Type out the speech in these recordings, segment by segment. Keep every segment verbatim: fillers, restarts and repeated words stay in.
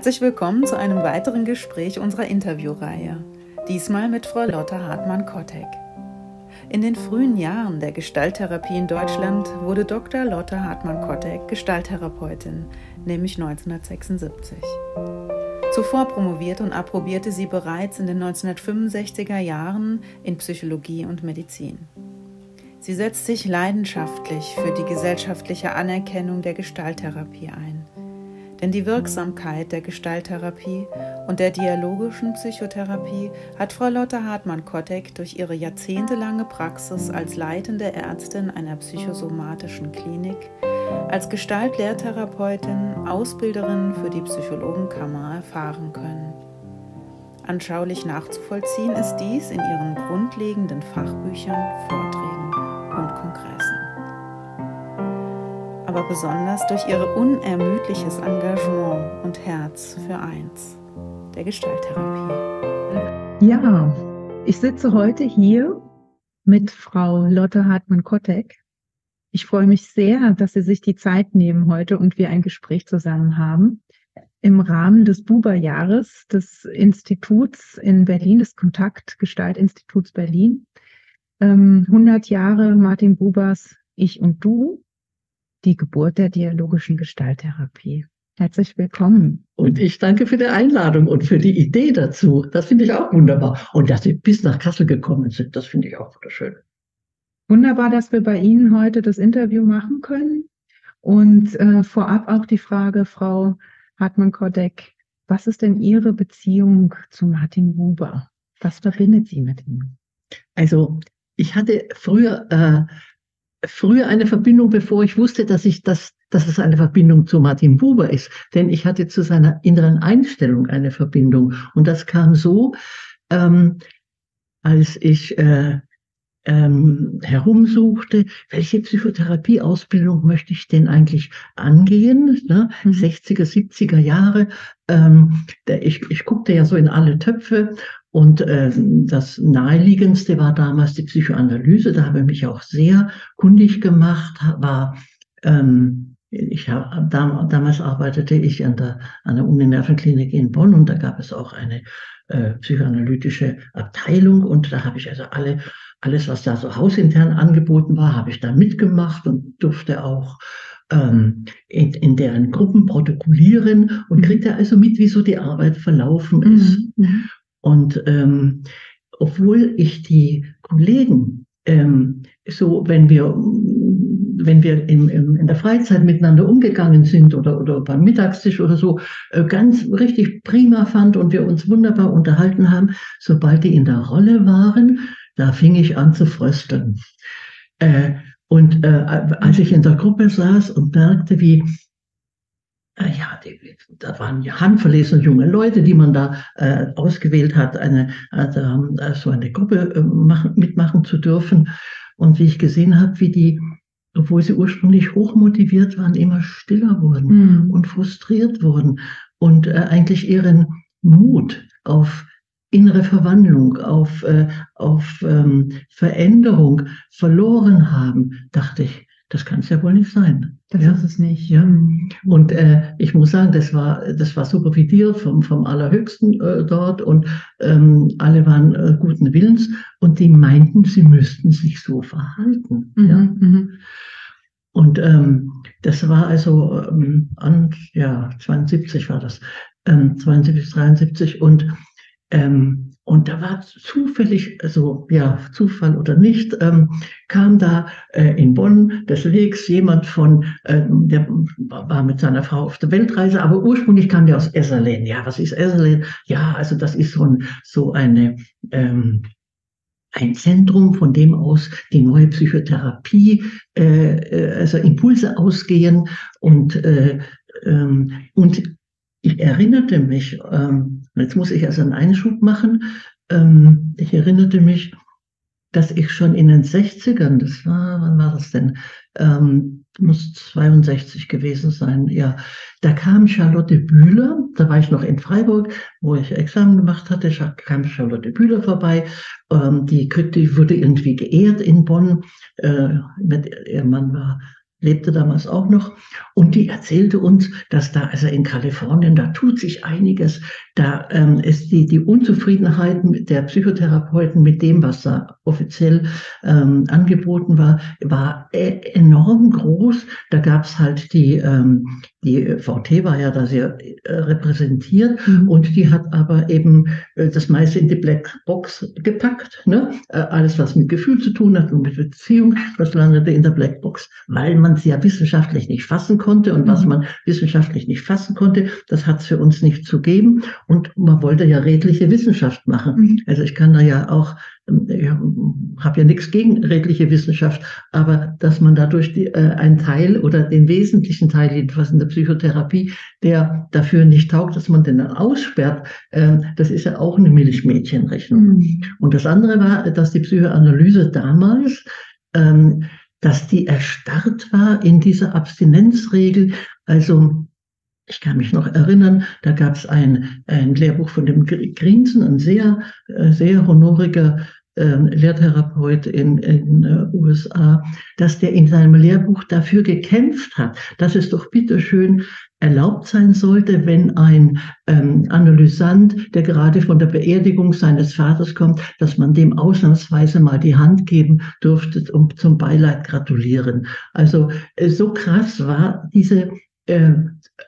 Herzlich willkommen zu einem weiteren Gespräch unserer Interviewreihe, diesmal mit Frau Lotte Hartmann-Kottek. In den frühen Jahren der Gestalttherapie in Deutschland wurde Doktor Lotte Hartmann-Kottek Gestalttherapeutin, nämlich neunzehnhundertsechsundsiebzig. Zuvor promovierte und approbierte sie bereits in den neunzehnhundertfünfundsechziger Jahren in Psychologie und Medizin. Sie setzt sich leidenschaftlich für die gesellschaftliche Anerkennung der Gestalttherapie ein. Denn die Wirksamkeit der Gestalttherapie und der dialogischen Psychotherapie hat Frau Lotte Hartmann-Kottek durch ihre jahrzehntelange Praxis als leitende Ärztin einer psychosomatischen Klinik, als Gestaltlehrtherapeutin, Ausbilderin für die Psychologenkammer erfahren können. Anschaulich nachzuvollziehen ist dies in ihren grundlegenden Fachbüchern, Vorträgen und Kongressen. Aber besonders durch ihr unermüdliches Engagement und Herz für eins, der Gestalttherapie. Ja, ich sitze heute hier mit Frau Lotte Hartmann-Kottek. Ich freue mich sehr, dass Sie sich die Zeit nehmen heute und wir ein Gespräch zusammen haben. Im Rahmen des Buber-Jahres des Instituts in Berlin, des Kontaktgestaltinstituts Berlin, hundert Jahre Martin Bubers Ich und Du. Die Geburt der dialogischen Gestalttherapie. Herzlich willkommen. Und ich danke für die Einladung und für die Idee dazu. Das finde ich auch wunderbar. Und dass Sie bis nach Kassel gekommen sind, das finde ich auch wunderschön. Wunderbar, dass wir bei Ihnen heute das Interview machen können. Und äh, vorab auch die Frage, Frau Hartmann-Kottek, was ist denn Ihre Beziehung zu Martin Buber? Was verbindet Sie mit ihm? Also, ich hatte früher... Äh, Früher eine Verbindung, bevor ich wusste, dass ich das, dass es eine Verbindung zu Martin Buber ist. Denn ich hatte zu seiner inneren Einstellung eine Verbindung. Und das kam so, ähm, als ich äh, ähm, herumsuchte, welche Psychotherapieausbildung möchte ich denn eigentlich angehen? Ne? Mhm. sechziger, siebziger Jahre. Ähm, der, ich, ich guckte ja so in alle Töpfe. Und ähm, das Naheliegendste war damals die Psychoanalyse. Da habe ich mich auch sehr kundig gemacht. War, ähm, ich hab, dam, damals arbeitete ich an der, an der Uninervenklinik in Bonn und da gab es auch eine äh, psychoanalytische Abteilung. Und da habe ich also alle, alles, was da so hausintern angeboten war, habe ich da mitgemacht und durfte auch In, in deren Gruppen protokollieren und kriegt er also mit, wieso die Arbeit verlaufen ist. Mhm. Und ähm, obwohl ich die Kollegen ähm, so, wenn wir, wenn wir im, im, in der Freizeit miteinander umgegangen sind oder, oder beim Mittagstisch oder so, äh, ganz richtig prima fand und wir uns wunderbar unterhalten haben, sobald die in der Rolle waren, da fing ich an zu frösteln. Äh, Und äh, als ich in der Gruppe saß und merkte, wie, äh, ja, die, da waren ja handverlesene junge Leute, die man da äh, ausgewählt hat, eine, also, äh, so eine Gruppe äh, machen, mitmachen zu dürfen. Und wie ich gesehen habe, wie die, obwohl sie ursprünglich hochmotiviert waren, immer stiller wurden mhm. und frustriert wurden und äh, eigentlich ihren Mut auf innere Verwandlung, auf, äh, auf ähm, Veränderung verloren haben, dachte ich, das kann es ja wohl nicht sein. Das ja? ist es nicht. Ja. Und äh, ich muss sagen, das war, das war supervidiert vom, vom Allerhöchsten äh, dort und ähm, alle waren äh, guten Willens und die meinten, sie müssten sich so verhalten. Mhm, ja. mhm. Und ähm, das war also ähm, an, ja, zweiundsiebzig war das, ähm, zweiundsiebzig, dreiundsiebzig und Ähm, und da war zufällig, also ja, Zufall oder nicht, ähm, kam da äh, in Bonn des Wegs jemand von, äh, der war mit seiner Frau auf der Weltreise, aber ursprünglich kam der aus Esserlen. Ja, was ist Esserlen? Ja, also das ist so, ein, so eine, ähm, ein Zentrum, von dem aus die neue Psychotherapie, äh, also Impulse ausgehen. Und, äh, ähm, und ich erinnerte mich, ähm, jetzt muss ich also einen Einschub machen. Ähm, ich erinnerte mich, dass ich schon in den sechzigern, das war, wann war das denn? Ähm, muss zweiundsechzig gewesen sein, ja. Da kam Charlotte Bühler, da war ich noch in Freiburg, wo ich Examen gemacht hatte, kam Charlotte Bühler vorbei. Ähm, die, die wurde irgendwie geehrt in Bonn. Äh, mit, ihr Mann war lebte damals auch noch, und die erzählte uns, dass da also in Kalifornien, da tut sich einiges, da ähm, ist die, die Unzufriedenheit der Psychotherapeuten mit dem, was da offiziell ähm, angeboten war, war e- enorm groß. Da gab es halt die, ähm, die V T war ja da sehr äh, repräsentiert, mhm. und die hat aber eben äh, das meiste in die Blackbox gepackt, ne? Äh, alles, was mit Gefühl zu tun hat und mit Beziehung, das landete in der Blackbox, weil man es ja wissenschaftlich nicht fassen konnte, und was man wissenschaftlich nicht fassen konnte, das hat es für uns nicht zu geben, und man wollte ja redliche Wissenschaft machen. Also ich kann da ja auch, ich habe ja nichts gegen redliche Wissenschaft, aber dass man dadurch die, äh, einen Teil oder den wesentlichen Teil, jedenfalls in der Psychotherapie, der dafür nicht taugt, dass man den dann aussperrt, äh, das ist ja auch eine Milchmädchenrechnung. Mhm. Und das andere war, dass die Psychoanalyse damals, ähm, dass die erstarrt war in dieser Abstinenzregel. Also ich kann mich noch erinnern, da gab es ein, ein Lehrbuch von dem Grinsen, ein sehr, sehr honoriger ähm, Lehrtherapeut in den äh, U S A, dass der in seinem Lehrbuch dafür gekämpft hat, dass es doch bitteschön erlaubt sein sollte, wenn ein ähm, Analysant, der gerade von der Beerdigung seines Vaters kommt, dass man dem ausnahmsweise mal die Hand geben durfte und zum Beileid gratulieren. Also äh, so krass war diese äh,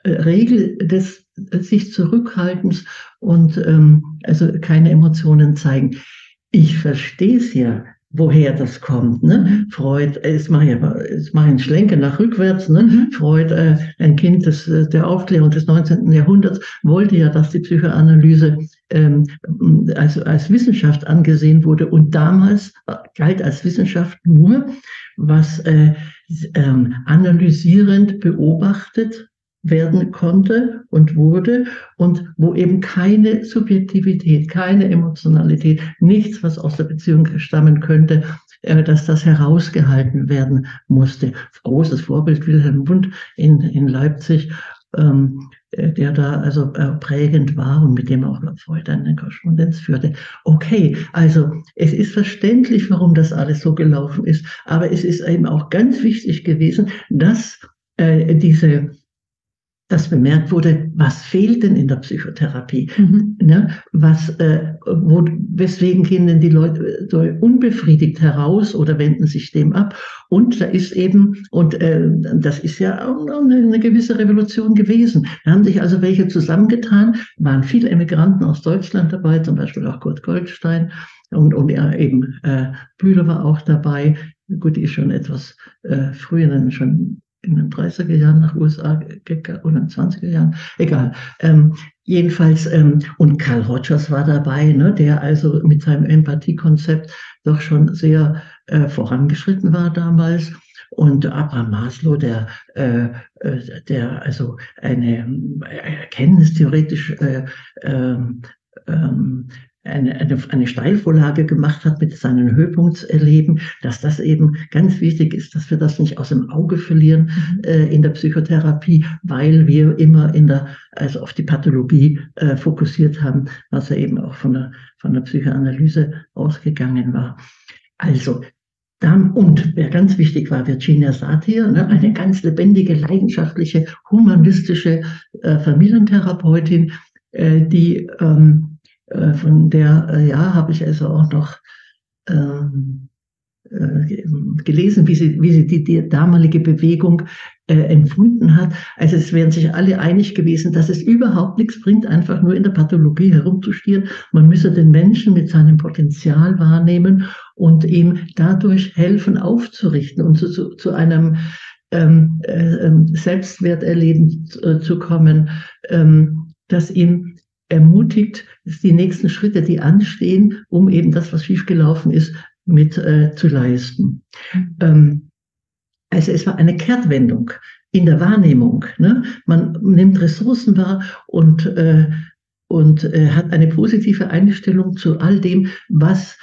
Regel des äh, sich Zurückhaltens und ähm, also keine Emotionen zeigen. Ich verstehe es ja, woher das kommt, ne? Freud, jetzt mache ich, jetzt mache ich einen Schlenker nach rückwärts, ne? Mhm. Freud, äh, ein Kind des, der Aufklärung des neunzehnten Jahrhunderts, wollte ja, dass die Psychoanalyse ähm, also als Wissenschaft angesehen wurde, und damals galt als Wissenschaft nur, was äh, äh, analysierend beobachtet werden konnte und wurde, und wo eben keine Subjektivität, keine Emotionalität, nichts, was aus der Beziehung stammen könnte, dass das herausgehalten werden musste. Großes Vorbild Wilhelm Wundt in, in Leipzig, ähm, der da also prägend war und mit dem auch Freud eine Korrespondenz führte. Okay, also es ist verständlich, warum das alles so gelaufen ist, aber es ist eben auch ganz wichtig gewesen, dass äh, diese dass bemerkt wurde, was fehlt denn in der Psychotherapie? Mhm. Ne? Was, äh, wo, weswegen gehen denn die Leute so unbefriedigt heraus oder wenden sich dem ab? Und da ist eben, und äh, das ist ja auch eine gewisse Revolution gewesen. Da haben sich also welche zusammengetan, waren viele Emigranten aus Deutschland dabei, zum Beispiel auch Kurt Goldstein, und, und ja, eben äh, Bühler war auch dabei. Gut, die ist schon etwas äh, früher, dann schon in den dreißiger Jahren nach U S A gegangen oder in den zwanziger Jahren, egal. Ähm, jedenfalls, ähm, und Carl Rogers war dabei, ne, der also mit seinem Empathiekonzept doch schon sehr äh, vorangeschritten war damals. Und Abraham Maslow, der, äh, der also eine erkenntnistheoretische äh, ähm, ähm, Eine, eine, eine Steilvorlage gemacht hat mit seinen Höhepunktserleben, dass das eben ganz wichtig ist, dass wir das nicht aus dem Auge verlieren äh, in der Psychotherapie, weil wir immer in der, also auf die Pathologie äh, fokussiert haben, was ja eben auch von der, von der Psychoanalyse ausgegangen war. Also, dann, und wer ganz wichtig war, Virginia Satir, ne, eine ganz lebendige, leidenschaftliche, humanistische äh, Familientherapeutin, äh, die, ähm, von der, ja, habe ich also auch noch ähm, äh, gelesen, wie sie, wie sie die, die damalige Bewegung äh, empfunden hat. Also es wären sich alle einig gewesen, dass es überhaupt nichts bringt, einfach nur in der Pathologie herumzustieren. Man müsse den Menschen mit seinem Potenzial wahrnehmen und ihm dadurch helfen, aufzurichten und zu, zu, zu einem ähm, äh, Selbstwerterleben äh, zu kommen, ähm, das ihm ermutigt, die nächsten Schritte, die anstehen, um eben das, was schiefgelaufen ist, mit äh, zu leisten. Ähm, also es war eine Kehrtwendung in der Wahrnehmung, ne? Man nimmt Ressourcen wahr und, äh, und äh, hat eine positive Einstellung zu all dem, was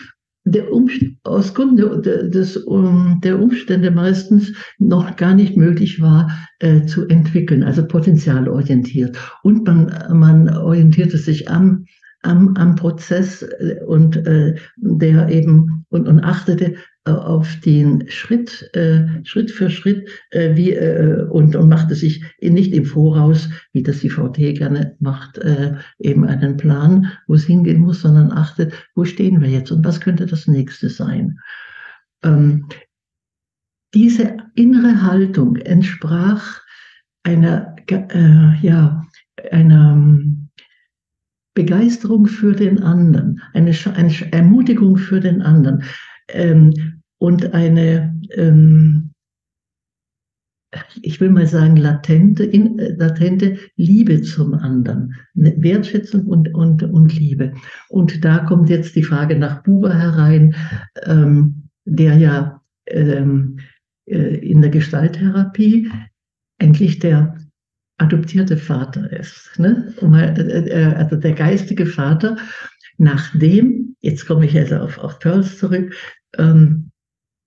der Umst- aus Gründen der, des, um, der Umstände meistens noch gar nicht möglich war äh, zu entwickeln, also potenzialorientiert. Und man, man orientierte sich am, am, am Prozess und äh, der eben und, und achtete auf den Schritt, äh, Schritt für Schritt äh, wie, äh, und, und machte sich nicht im Voraus, wie das die V T gerne macht, äh, eben einen Plan, wo es hingehen muss, sondern achtet, wo stehen wir jetzt und was könnte das Nächste sein. Ähm, diese innere Haltung entsprach einer, äh, ja, einer Begeisterung für den anderen, eine, eine Ermutigung für den anderen. Ähm, und eine, ähm, ich will mal sagen, latente, in, äh, latente Liebe zum anderen, Wertschätzung und, und, und Liebe. Und da kommt jetzt die Frage nach Buber herein, ähm, der ja ähm, äh, in der Gestalttherapie eigentlich der adoptierte Vater ist, ne? Also der geistige Vater, nachdem, jetzt komme ich also auf, auf Perls zurück, ähm,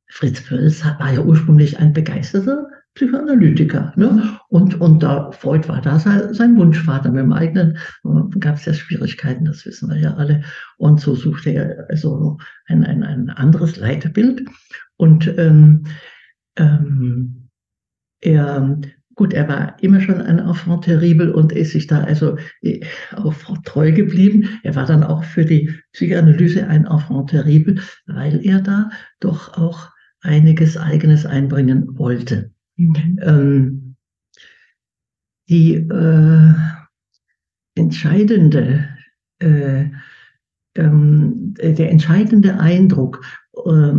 Fritz Perls war ja ursprünglich ein begeisterter Psychoanalytiker, ne? Und, und da Freud war da sein Wunschvater, mit dem eigenen gab es ja Schwierigkeiten, das wissen wir ja alle. Und so suchte er also ein, ein, ein anderes Leitbild. Und ähm, ähm, er Gut, er war immer schon ein Enfant terrible und ist sich da also auch treu geblieben. Er war dann auch für die Psychoanalyse ein Enfant terrible, weil er da doch auch einiges Eigenes einbringen wollte. Mhm. Ähm, die äh, entscheidende, äh, ähm, der entscheidende Eindruck, äh,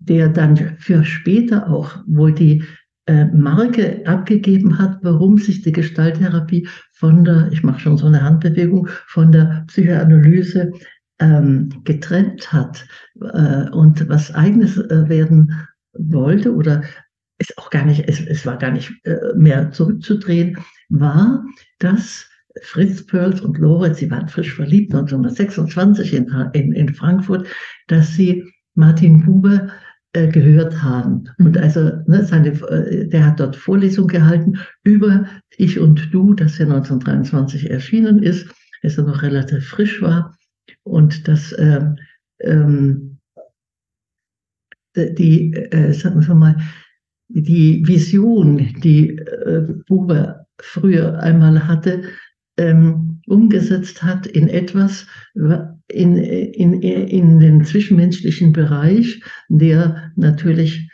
der dann für später auch wohl die Marke abgegeben hat, warum sich die Gestalttherapie von der, ich mache schon so eine Handbewegung, von der Psychoanalyse ähm, getrennt hat äh, und was Eigenes äh, werden wollte oder ist auch gar nicht, es, es war gar nicht äh, mehr zurückzudrehen, war, dass Fritz Perls und Lorenz, sie waren frisch verliebt neunzehnhundertsechsundzwanzig in, in, in Frankfurt, dass sie Martin Buber gehört haben. Und also, ne, seine, der hat dort Vorlesung gehalten über Ich und Du, das ja neunzehnhundertdreiundzwanzig erschienen ist, als er noch relativ frisch war. Und das, äh, ähm, die, äh, sagen wir mal, die Vision, die äh, Buber früher einmal hatte, ähm, umgesetzt hat in etwas, in, in, in den zwischenmenschlichen Bereich, der natürlich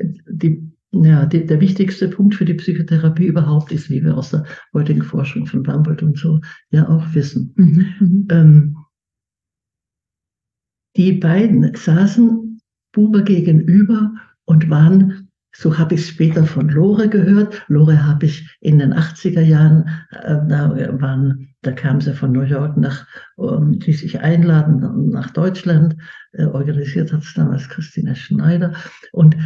die, ja, die, der wichtigste Punkt für die Psychotherapie überhaupt ist, wie wir aus der heutigen Forschung von Bambold und so ja auch wissen. Mhm. Ähm, die beiden saßen Buber gegenüber und waren, so habe ich später von Lore gehört. Lore habe ich in den achtziger Jahren, äh, da, waren, da kam sie von New York nach, um, die sich einladen nach Deutschland. Äh, organisiert hat es damals Christina Schneider. Und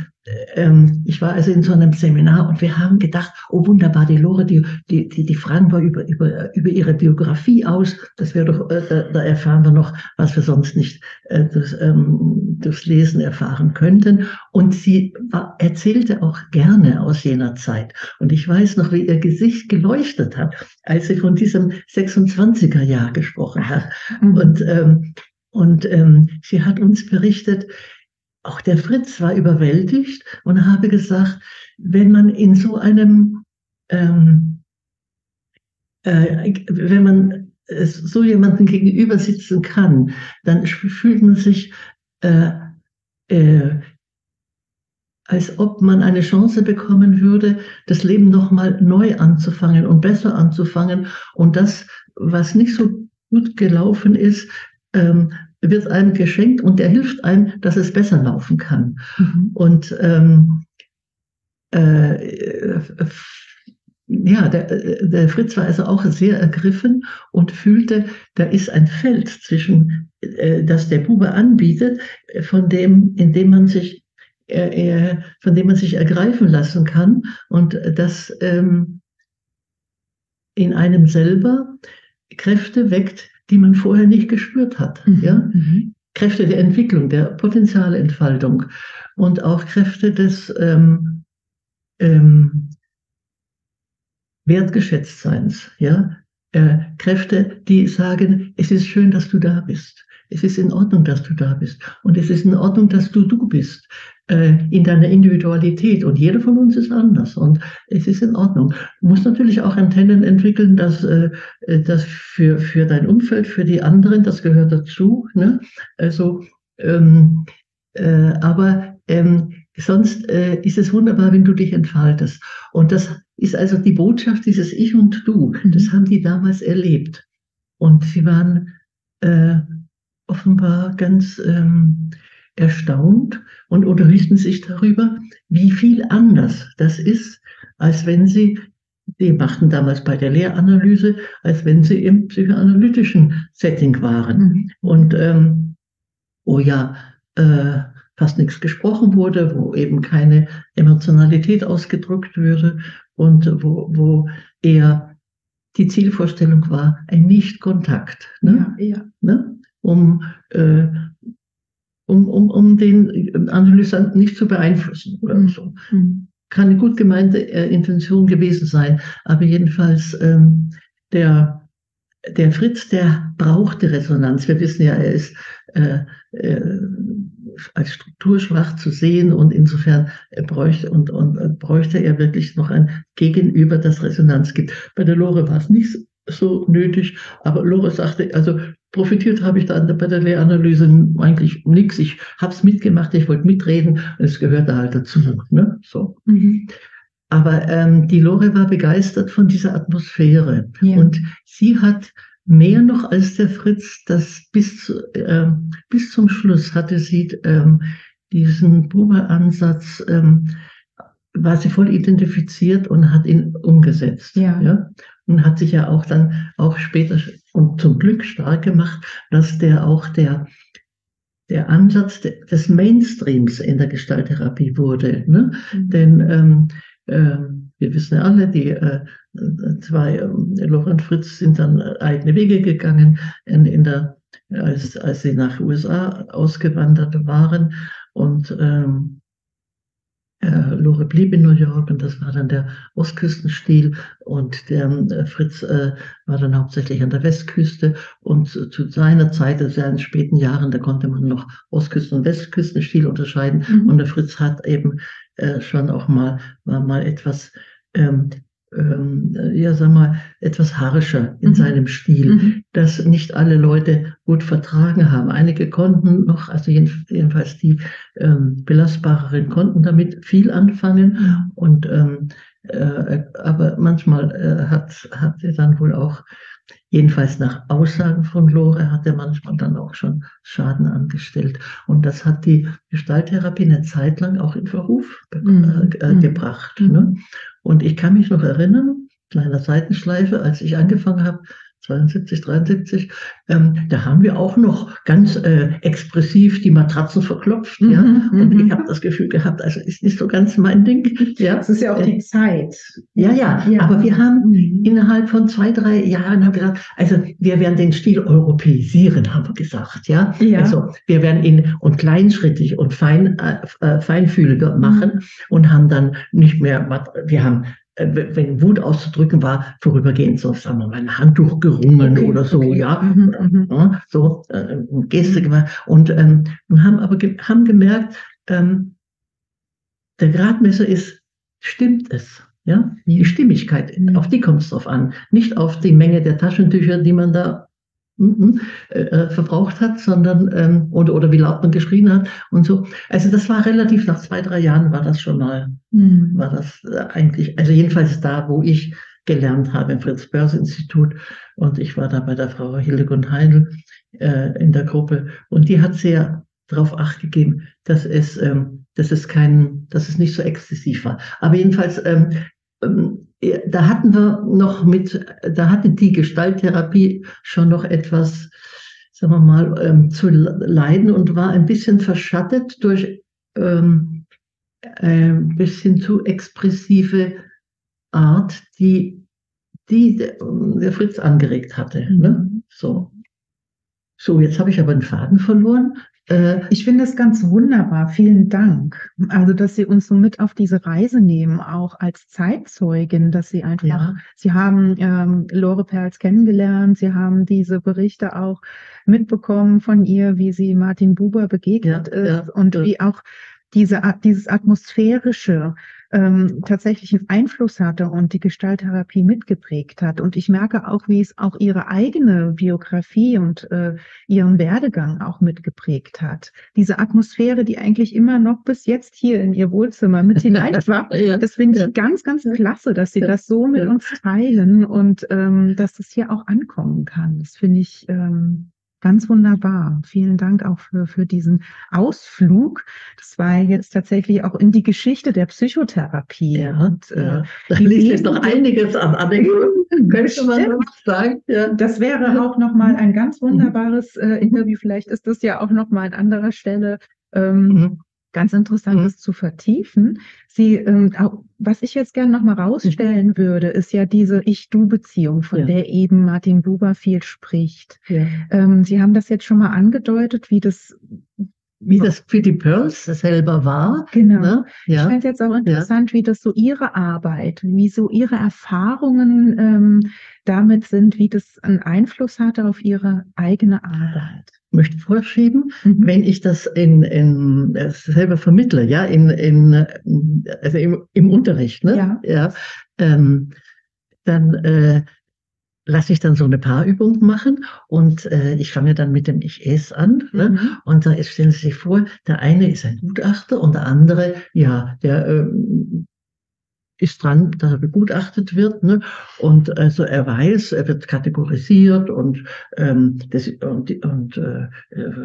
ähm, ich war also in so einem Seminar und wir haben gedacht, oh wunderbar, die Lore, die, die, die, die fragen wir über, über, über ihre Biografie aus. Das wäre doch, äh, da erfahren wir noch, was wir sonst nicht äh, das, ähm, durchs Lesen erfahren könnten. Und sie war, erzählte auch gerne aus jener Zeit. Und ich weiß noch, wie ihr Gesicht geleuchtet hat, als sie von diesem sechsundzwanziger Jahr gesprochen hat. Und ähm, Und ähm, sie hat uns berichtet, auch der Fritz war überwältigt und habe gesagt, wenn man in so einem, ähm, äh, wenn man so jemandem gegenüber sitzen kann, dann fühlt man sich, äh, äh, als ob man eine Chance bekommen würde, das Leben nochmal neu anzufangen und besser anzufangen. Und das, was nicht so gut gelaufen ist, ähm, wird einem geschenkt und der hilft einem, dass es besser laufen kann. Mhm. Und ähm, äh, ja, der, der Fritz war also auch sehr ergriffen und fühlte, da ist ein Feld zwischen, äh, das der Buber anbietet, von dem, in dem man sich, äh, von dem man sich ergreifen lassen kann und das ähm, in einem selber Kräfte weckt, die man vorher nicht gespürt hat. Mhm. Ja? Kräfte der Entwicklung, der Potenzialentfaltung und auch Kräfte des ähm, ähm, Wertgeschätztseins. Ja? Äh, Kräfte, die sagen, es ist schön, dass du da bist. Es ist in Ordnung, dass du da bist. Und es ist in Ordnung, dass du du bist. in deiner Individualität, und jeder von uns ist anders und es ist in Ordnung. Du musst natürlich auch Antennen entwickeln, dass das für, für dein Umfeld, für die anderen, das gehört dazu, ne? Also, ähm, äh, aber ähm, sonst äh, ist es wunderbar, wenn du dich entfaltest. Und das ist also die Botschaft dieses Ich und Du, das haben die damals erlebt. Und sie waren äh, offenbar ganz ähm, erstaunt und unterhielten sich darüber, wie viel anders das ist, als wenn sie, die machten damals bei der Lehranalyse, als wenn sie im psychoanalytischen Setting waren. Und ähm, oh ja, äh, fast nichts gesprochen wurde, wo eben keine Emotionalität ausgedrückt würde und wo, wo eher die Zielvorstellung war, ein Nichtkontakt, ne? Ja, ja. Ne? Um äh, Um, um, um den Analysanten nicht zu beeinflussen oder so. Mhm. Kann eine gut gemeinte äh, Intention gewesen sein, aber jedenfalls ähm, der, der Fritz, der brauchte Resonanz. Wir wissen ja, er ist äh, äh, als strukturschwach zu sehen und insofern bräuchte, und, und, bräuchte er wirklich noch ein Gegenüber, das Resonanz gibt. Bei der Lore war es nicht so nötig, aber Lore sagte, also profitiert habe ich da bei der Lehranalyse eigentlich nichts. Ich habe es mitgemacht, ich wollte mitreden, es gehörte halt dazu. Ne? So. Mhm. Aber ähm, die Lore war begeistert von dieser Atmosphäre. Ja. Und sie hat mehr noch als der Fritz, das bis, äh, bis zum Schluss hatte sie ähm, diesen Buber-Ansatz, ähm, war sie voll identifiziert und hat ihn umgesetzt. Ja. Ja? Und hat sich ja auch dann auch später und zum Glück stark gemacht, dass der auch der, der Ansatz des Mainstreams in der Gestalttherapie wurde. Ne? Mhm. Denn ähm, äh, wir wissen ja alle, die äh, zwei, äh, Lore und Fritz sind dann eigene Wege gegangen, in, in der, als, als sie nach U S A ausgewandert waren. Und ähm, Äh, Lore blieb in New York und das war dann der Ostküstenstil und der äh, Fritz äh, war dann hauptsächlich an der Westküste und äh, zu seiner Zeit, in seinen späten Jahren, da konnte man noch Ostküsten- und Westküstenstil unterscheiden, mhm. Und der Fritz hat eben äh, schon auch mal, war mal etwas, ähm, ähm, ja sag mal, etwas harscher in mhm. seinem Stil, mhm. das nicht alle Leute gut vertragen haben. Einige konnten noch, also jedenfalls die ähm, Belastbareren konnten damit viel anfangen, und ähm, äh, aber manchmal äh, hat, hat er dann wohl auch, jedenfalls nach Aussagen von Lore, hat er manchmal dann auch schon Schaden angestellt. Und das hat die Gestalttherapie eine Zeit lang auch in Verruf mhm. äh, gebracht. Mhm. Ne? Und ich kann mich noch erinnern, kleiner Seitenschleife, als ich angefangen habe, zweiundsiebzig, dreiundsiebzig, ähm, da haben wir auch noch ganz äh, expressiv die Matratzen verklopft, ja. Mm-hmm. Und ich habe das Gefühl gehabt, also ist nicht so ganz mein Ding. Ja? Das ist ja auch die äh, Zeit. Ja, ja, ja, aber wir haben mm-hmm. innerhalb von zwei, drei Jahren haben wir gesagt, also wir werden den Stil europäisieren, haben wir gesagt, ja. ja. Also wir werden ihn und kleinschrittig und fein, äh, feinfühliger machen, mm-hmm. und haben dann nicht mehr, wir haben, wenn Wut auszudrücken war, vorübergehend so, sagen wir mal, ein Handtuch gerungen, okay, oder so, okay. Ja, mhm, ja, so äh, Geste gemacht, und ähm, haben aber ge- haben gemerkt, ähm, der Gradmesser ist, stimmt es, ja, die Stimmigkeit, mhm. auf die kommt es drauf an, nicht auf die Menge der Taschentücher, die man da Mm-mm, äh, verbraucht hat, sondern ähm, und, oder wie laut man geschrien hat und so. Also das war relativ, nach zwei, drei Jahren war das schon mal, mm. war das äh, eigentlich, also jedenfalls da, wo ich gelernt habe, im Fritz-Börs-Institut, und ich war da bei der Frau Hildegund Heinl äh, in der Gruppe, und die hat sehr darauf Acht gegeben, dass es, ähm, dass es kein, dass es nicht so exzessiv war. Aber jedenfalls, ähm, ähm, Da hatten wir noch mit, da hatte die Gestalttherapie schon noch etwas, sagen wir mal, ähm, zu leiden und war ein bisschen verschattet durch ähm, ein bisschen zu expressive Art, die, die der Fritz angeregt hatte. Ne? So. so, jetzt habe ich aber den Faden verloren. Ich finde es ganz wunderbar. Vielen Dank. Also, dass Sie uns so mit auf diese Reise nehmen, auch als Zeitzeugin, dass Sie einfach, ja. Sie haben ähm, Lore Perls kennengelernt, Sie haben diese Berichte auch mitbekommen von ihr, wie sie Martin Buber begegnet ja, ist ja, und ja. wie auch diese, dieses atmosphärische ähm, tatsächlich einen Einfluss hatte und die Gestalttherapie mitgeprägt hat. Und ich merke auch, wie es auch ihre eigene Biografie und äh, ihren Werdegang auch mitgeprägt hat. Diese Atmosphäre, die eigentlich immer noch bis jetzt hier in ihr Wohnzimmer mit hineinschwappt. Ja. Das finde ich ja. ganz, ganz klasse, dass sie ja. das so mit ja. uns teilen und ähm, dass das hier auch ankommen kann. Das finde ich ähm, ganz wunderbar. Vielen Dank auch für, für diesen Ausflug. Das war jetzt tatsächlich auch in die Geschichte der Psychotherapie. Ja, und, ja. Äh, da liegt jetzt noch einiges an Anekdoten, könnte man noch sagen. Ja. Das wäre auch nochmal ein ganz wunderbares äh, Interview. Vielleicht ist das ja auch nochmal an anderer Stelle ähm, mhm. ganz interessant, mhm. das zu vertiefen. Sie, ähm, auch, was ich jetzt gerne nochmal rausstellen mhm. würde, ist ja diese Ich-Du-Beziehung, von ja. der eben Martin Buber viel spricht. Ja. Ähm, Sie haben das jetzt schon mal angedeutet, wie das wie das für die Pearls selber war. Genau. Ne? Ja. Ich fände es jetzt auch interessant, ja. wie das so ihre Arbeit, wie so ihre Erfahrungen ähm, damit sind, wie das einen Einfluss hatte auf ihre eigene Arbeit. Ich möchte vorschieben, mhm. wenn ich das in, in selber vermittle, ja, in, in also im, im Unterricht, ne? Ja. ja ähm, dann äh, lasse ich dann so eine Paarübung machen und äh, ich fange dann mit dem Ich-Es an. Ne? Mhm. Und da ist, stellen Sie sich vor, der eine ist ein Gutachter und der andere, ja, der ähm, ist dran, dass er begutachtet wird. Ne? Und also er weiß, er wird kategorisiert und, ähm, das, und, und äh,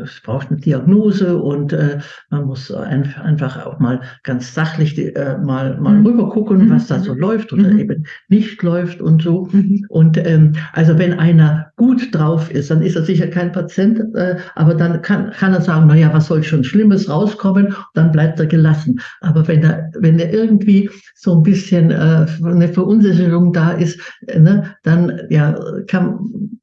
es braucht eine Diagnose und äh, man muss ein, einfach auch mal ganz sachlich die, äh, mal, mal mhm. rüber gucken, was da so läuft oder mhm. eben nicht läuft und so. Mhm. Und ähm, also wenn einer gut drauf ist, dann ist er sicher kein Patient, äh, aber dann kann, kann er sagen, naja, was soll schon Schlimmes rauskommen? Dann bleibt er gelassen. Aber wenn er, wenn er irgendwie so ein bisschen Bisschen, äh, eine Verunsicherung da ist, ne, dann ja, kann,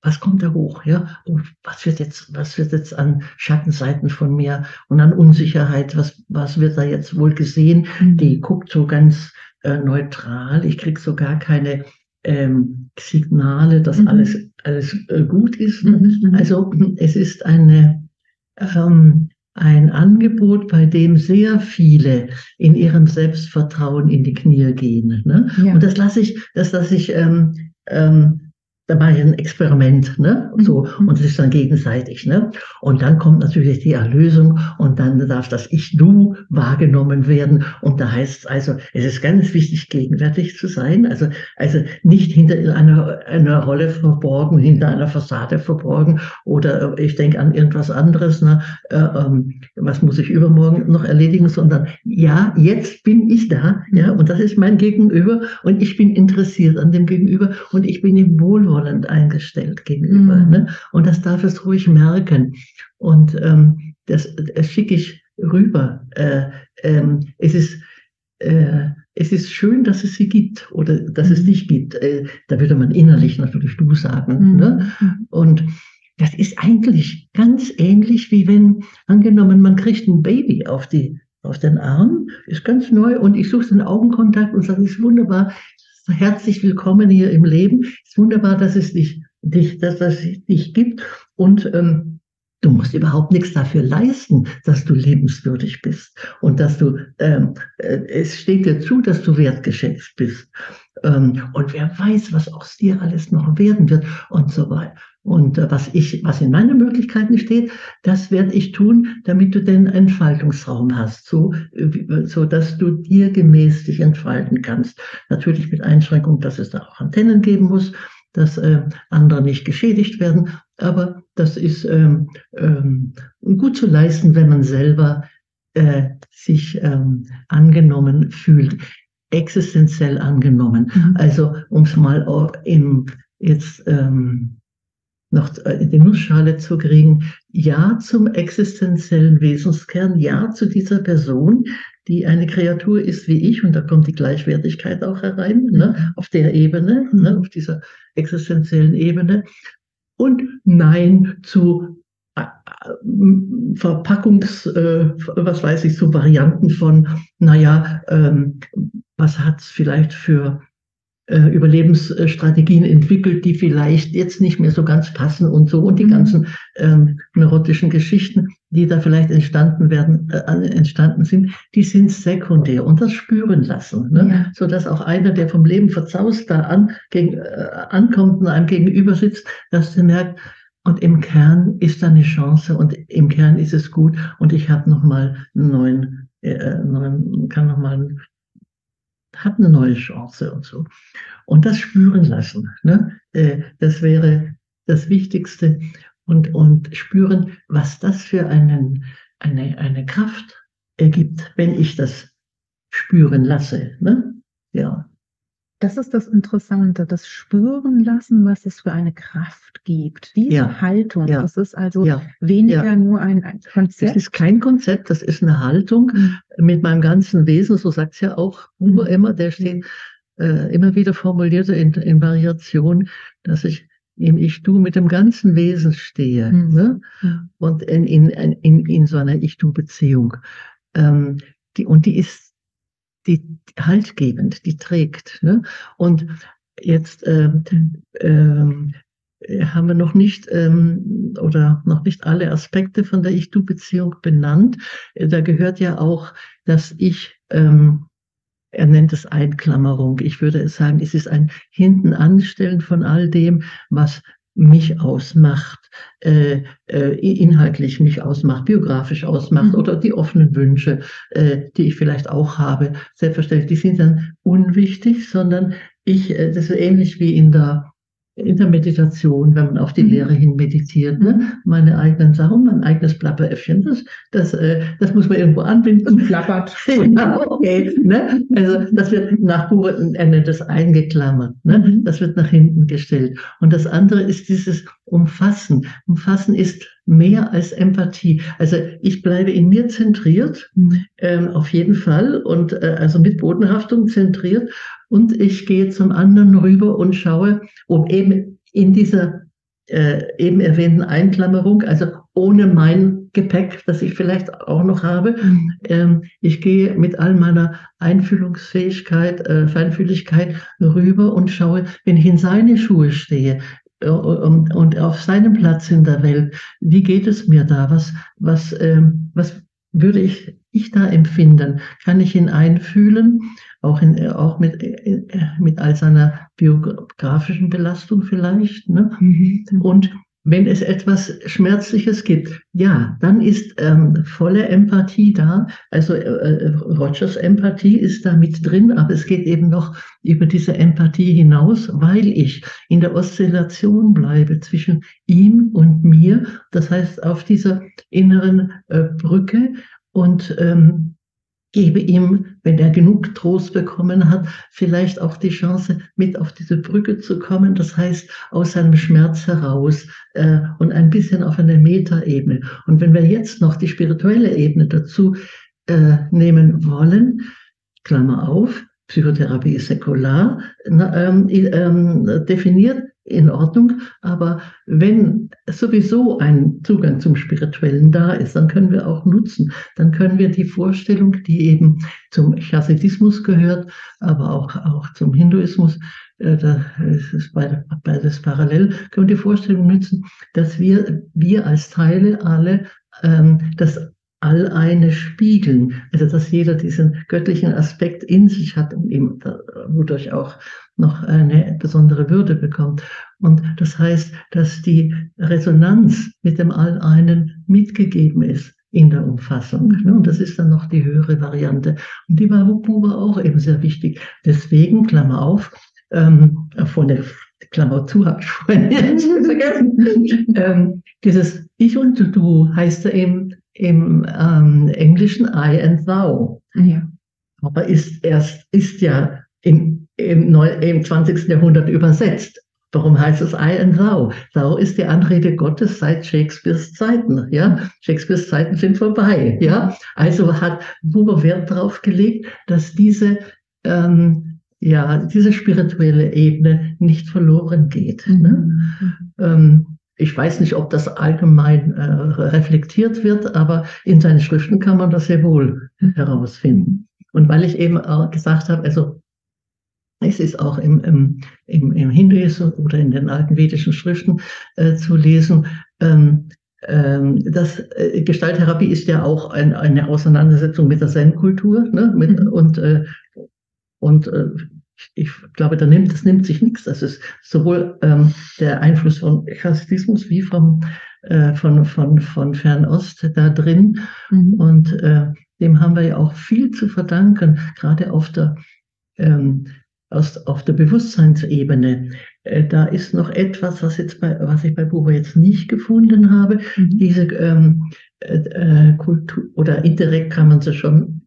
was kommt da hoch? Ja? Was wird jetzt, was wird jetzt an Schattenseiten von mir und an Unsicherheit, was, was wird da jetzt wohl gesehen? Mhm. Die guckt so ganz äh, neutral, ich kriege so gar keine ähm, Signale, dass mhm. alles, alles äh, gut ist. Mhm. Also es ist eine... Ähm, Ein Angebot, bei dem sehr viele in ihrem Selbstvertrauen in die Knie gehen. Ne? Ja. Und das lasse ich, das lasse ich, ähm, ähm, da mache ich ein Experiment, ne? So, mhm. und es ist dann gegenseitig, ne? Und dann kommt natürlich die Erlösung und dann darf das Ich-Du wahrgenommen werden. Und da heißt es also, es ist ganz wichtig, gegenwärtig zu sein, also, also nicht hinter einer, einer Rolle verborgen, hinter einer Fassade verborgen oder ich denke an irgendwas anderes, ne? Äh, ähm, was muss ich übermorgen noch erledigen, sondern ja, jetzt bin ich da, ja, und das ist mein Gegenüber und ich bin interessiert an dem Gegenüber und ich bin im Wohlwollend eingestellt gegenüber. Mm. Ne? Und das darf es ruhig merken. Und ähm, das, das schicke ich rüber. Äh, ähm, es ist, äh, es ist schön, dass es sie gibt oder dass mm. es dich gibt. Äh, da würde man innerlich natürlich du sagen. Mm. Ne? Und das ist eigentlich ganz ähnlich, wie wenn, angenommen, man kriegt ein Baby auf, die, auf den Arm, ist ganz neu und ich suche den Augenkontakt und sage, ist wunderbar, herzlich willkommen hier im Leben. Es ist wunderbar, dass es dich, dich, dass es dich gibt. Und ähm, du musst überhaupt nichts dafür leisten, dass du lebenswürdig bist. Und dass du, ähm, äh, es steht dir zu, dass du wertgeschätzt bist. Ähm, und wer weiß, was aus dir alles noch werden wird und so weiter. Und äh, was ich, was in meinen Möglichkeiten steht, das werde ich tun, damit du den Entfaltungsraum hast, so, so dass du dir gemäß dich entfalten kannst. Natürlich mit Einschränkung, dass es da auch Antennen geben muss, dass äh, andere nicht geschädigt werden. Aber das ist ähm, ähm, gut zu leisten, wenn man selber äh, sich ähm, angenommen fühlt, existenziell angenommen. Mhm. Also um es mal auch im jetzt ähm, noch in die Nussschale zu kriegen, ja zum existenziellen Wesenskern, ja zu dieser Person, die eine Kreatur ist wie ich, und da kommt die Gleichwertigkeit auch herein, ne, auf der Ebene, ne, auf dieser existenziellen Ebene, und nein zu Verpackungs, äh, was weiß ich, zu Varianten von, naja, ähm, was hat es vielleicht für Überlebensstrategien entwickelt, die vielleicht jetzt nicht mehr so ganz passen und so, und die ganzen ähm, neurotischen Geschichten, die da vielleicht entstanden werden, äh, entstanden sind, die sind sekundär und das spüren lassen, ne? Ja. Sodass auch einer, der vom Leben verzaust da an, gegen, äh, ankommt und einem gegenüber sitzt, dass er merkt, und im Kern ist da eine Chance und im Kern ist es gut und ich habe nochmal einen neuen, äh, neuen, kann nochmal einen hat eine neue Chance und so. Und das spüren lassen, ne? Das wäre das Wichtigste. Und, und spüren, was das für einen, eine, eine Kraft ergibt, wenn ich das spüren lasse, ne? Ja. Das ist das Interessante, das Spüren lassen, was es für eine Kraft gibt. Diese ja. Haltung, ja. das ist also ja. weniger ja. nur ein Konzept. Das ist kein Konzept, das ist eine Haltung mit meinem ganzen Wesen, so sagt es ja auch Huber immer, der steht äh, immer wieder formulierte in, in Variation, dass ich im Ich-Du mit dem ganzen Wesen stehe, mhm. ne? Und in, in, in, in so einer Ich-Du-Beziehung. Ähm, die, und die ist die haltgebend, die trägt, ne? Und jetzt ähm, ähm, haben wir noch nicht ähm, oder noch nicht alle Aspekte von der Ich-Du-Beziehung benannt. Da gehört ja auch, dass ich, ähm, er nennt es Einklammerung, ich würde sagen, es ist ein Hintenanstellen von all dem, was mich ausmacht, äh, äh, inhaltlich mich ausmacht, biografisch ausmacht, mhm. oder die offenen Wünsche, äh, die ich vielleicht auch habe, selbstverständlich, die sind dann unwichtig, sondern ich, äh, das ist ähnlich wie in der, in der Meditation, wenn man auf die mhm. Lehre hin meditiert, ne? Meine eigenen Sachen, mein eigenes Plapperäffchen, das, das, äh, das muss man irgendwo anbinden. Plappert. Ja, okay, ne? Also, das wird nach Buber, er nennt das eingeklammert, ne? Mhm. Das wird nach hinten gestellt. Und das andere ist dieses Umfassen. Umfassen ist mehr als Empathie. Also, ich bleibe in mir zentriert, mhm. ähm, auf jeden Fall, und, äh, also mit Bodenhaftung zentriert. Und ich gehe zum anderen rüber und schaue, um eben in dieser äh, eben erwähnten Einklammerung, also ohne mein Gepäck, das ich vielleicht auch noch habe, ähm, ich gehe mit all meiner Einfühlungsfähigkeit, äh, Feinfühligkeit rüber und schaue, wenn ich in seine Schuhe stehe äh, und, und auf seinem Platz in der Welt, wie geht es mir da? Was, was, ähm, was würde ich ich da empfinden? Kann ich ihn einfühlen, auch, in, auch mit, mit all seiner biografischen Belastung vielleicht, ne? Mhm. Und wenn es etwas Schmerzliches gibt, ja, dann ist ähm, volle Empathie da, also äh, Rogers Empathie ist da mit drin, aber es geht eben noch über diese Empathie hinaus, weil ich in der Oszillation bleibe zwischen ihm und mir, das heißt auf dieser inneren äh, Brücke, und ähm, gebe ihm, wenn er genug Trost bekommen hat, vielleicht auch die Chance, mit auf diese Brücke zu kommen. Das heißt, aus seinem Schmerz heraus äh, und ein bisschen auf einer Metaebene. Und wenn wir jetzt noch die spirituelle Ebene dazu äh, nehmen wollen, Klammer auf, Psychotherapie ist säkular na, ähm, ähm, definiert, in Ordnung, aber wenn sowieso ein Zugang zum Spirituellen da ist, dann können wir auch nutzen, dann können wir die Vorstellung, die eben zum Chassidismus gehört, aber auch, auch zum Hinduismus, äh, da ist beides, beides parallel, können wir die Vorstellung nutzen, dass wir, wir als Teile alle ähm, das all eine spiegeln, also dass jeder diesen göttlichen Aspekt in sich hat und eben dadurch auch noch eine besondere Würde bekommt. Und das heißt, dass die Resonanz mit dem All-Einen mitgegeben ist in der Umfassung. Und das ist dann noch die höhere Variante. Und die war Buber auch eben sehr wichtig. Deswegen, Klammer auf, ähm, von der Klammer zu habe ich vorhin vergessen, ähm, dieses Ich und Du heißt ja eben im ähm, Englischen I and Thou. Ja. Aber ist erst, ist ja im, im, Neu, im zwanzigsten Jahrhundert übersetzt. Warum heißt es I and Thou? Thou ist die Anrede Gottes seit Shakespeares Zeiten. Ja? Shakespeares Zeiten sind vorbei. Ja? Also hat Buber Wert darauf gelegt, dass diese, ähm, ja, diese spirituelle Ebene nicht verloren geht. Mhm. Ne? Ähm, Ich weiß nicht, ob das allgemein äh, reflektiert wird, aber in seinen Schriften kann man das sehr wohl herausfinden. Und weil ich eben äh, gesagt habe, also Es ist auch im, im, im, im Hinduismus oder in den alten vedischen Schriften äh, zu lesen. Ähm, ähm, das, äh, Gestalttherapie ist ja auch ein, eine Auseinandersetzung mit der Zen-Kultur. Ne? Mit, und äh, und äh, ich glaube, da nimmt, das nimmt sich nichts. Das ist sowohl ähm, der Einfluss von Chassidismus wie vom, äh, von, von, von Fernost da drin. Mhm. Und äh, dem haben wir ja auch viel zu verdanken, gerade auf der ähm, Aus, auf der Bewusstseinsebene. Äh, da ist noch etwas, was, jetzt bei, was ich bei Buber jetzt nicht gefunden habe. Mhm. Diese ähm, äh, Kultur, oder indirekt kann man sie schon,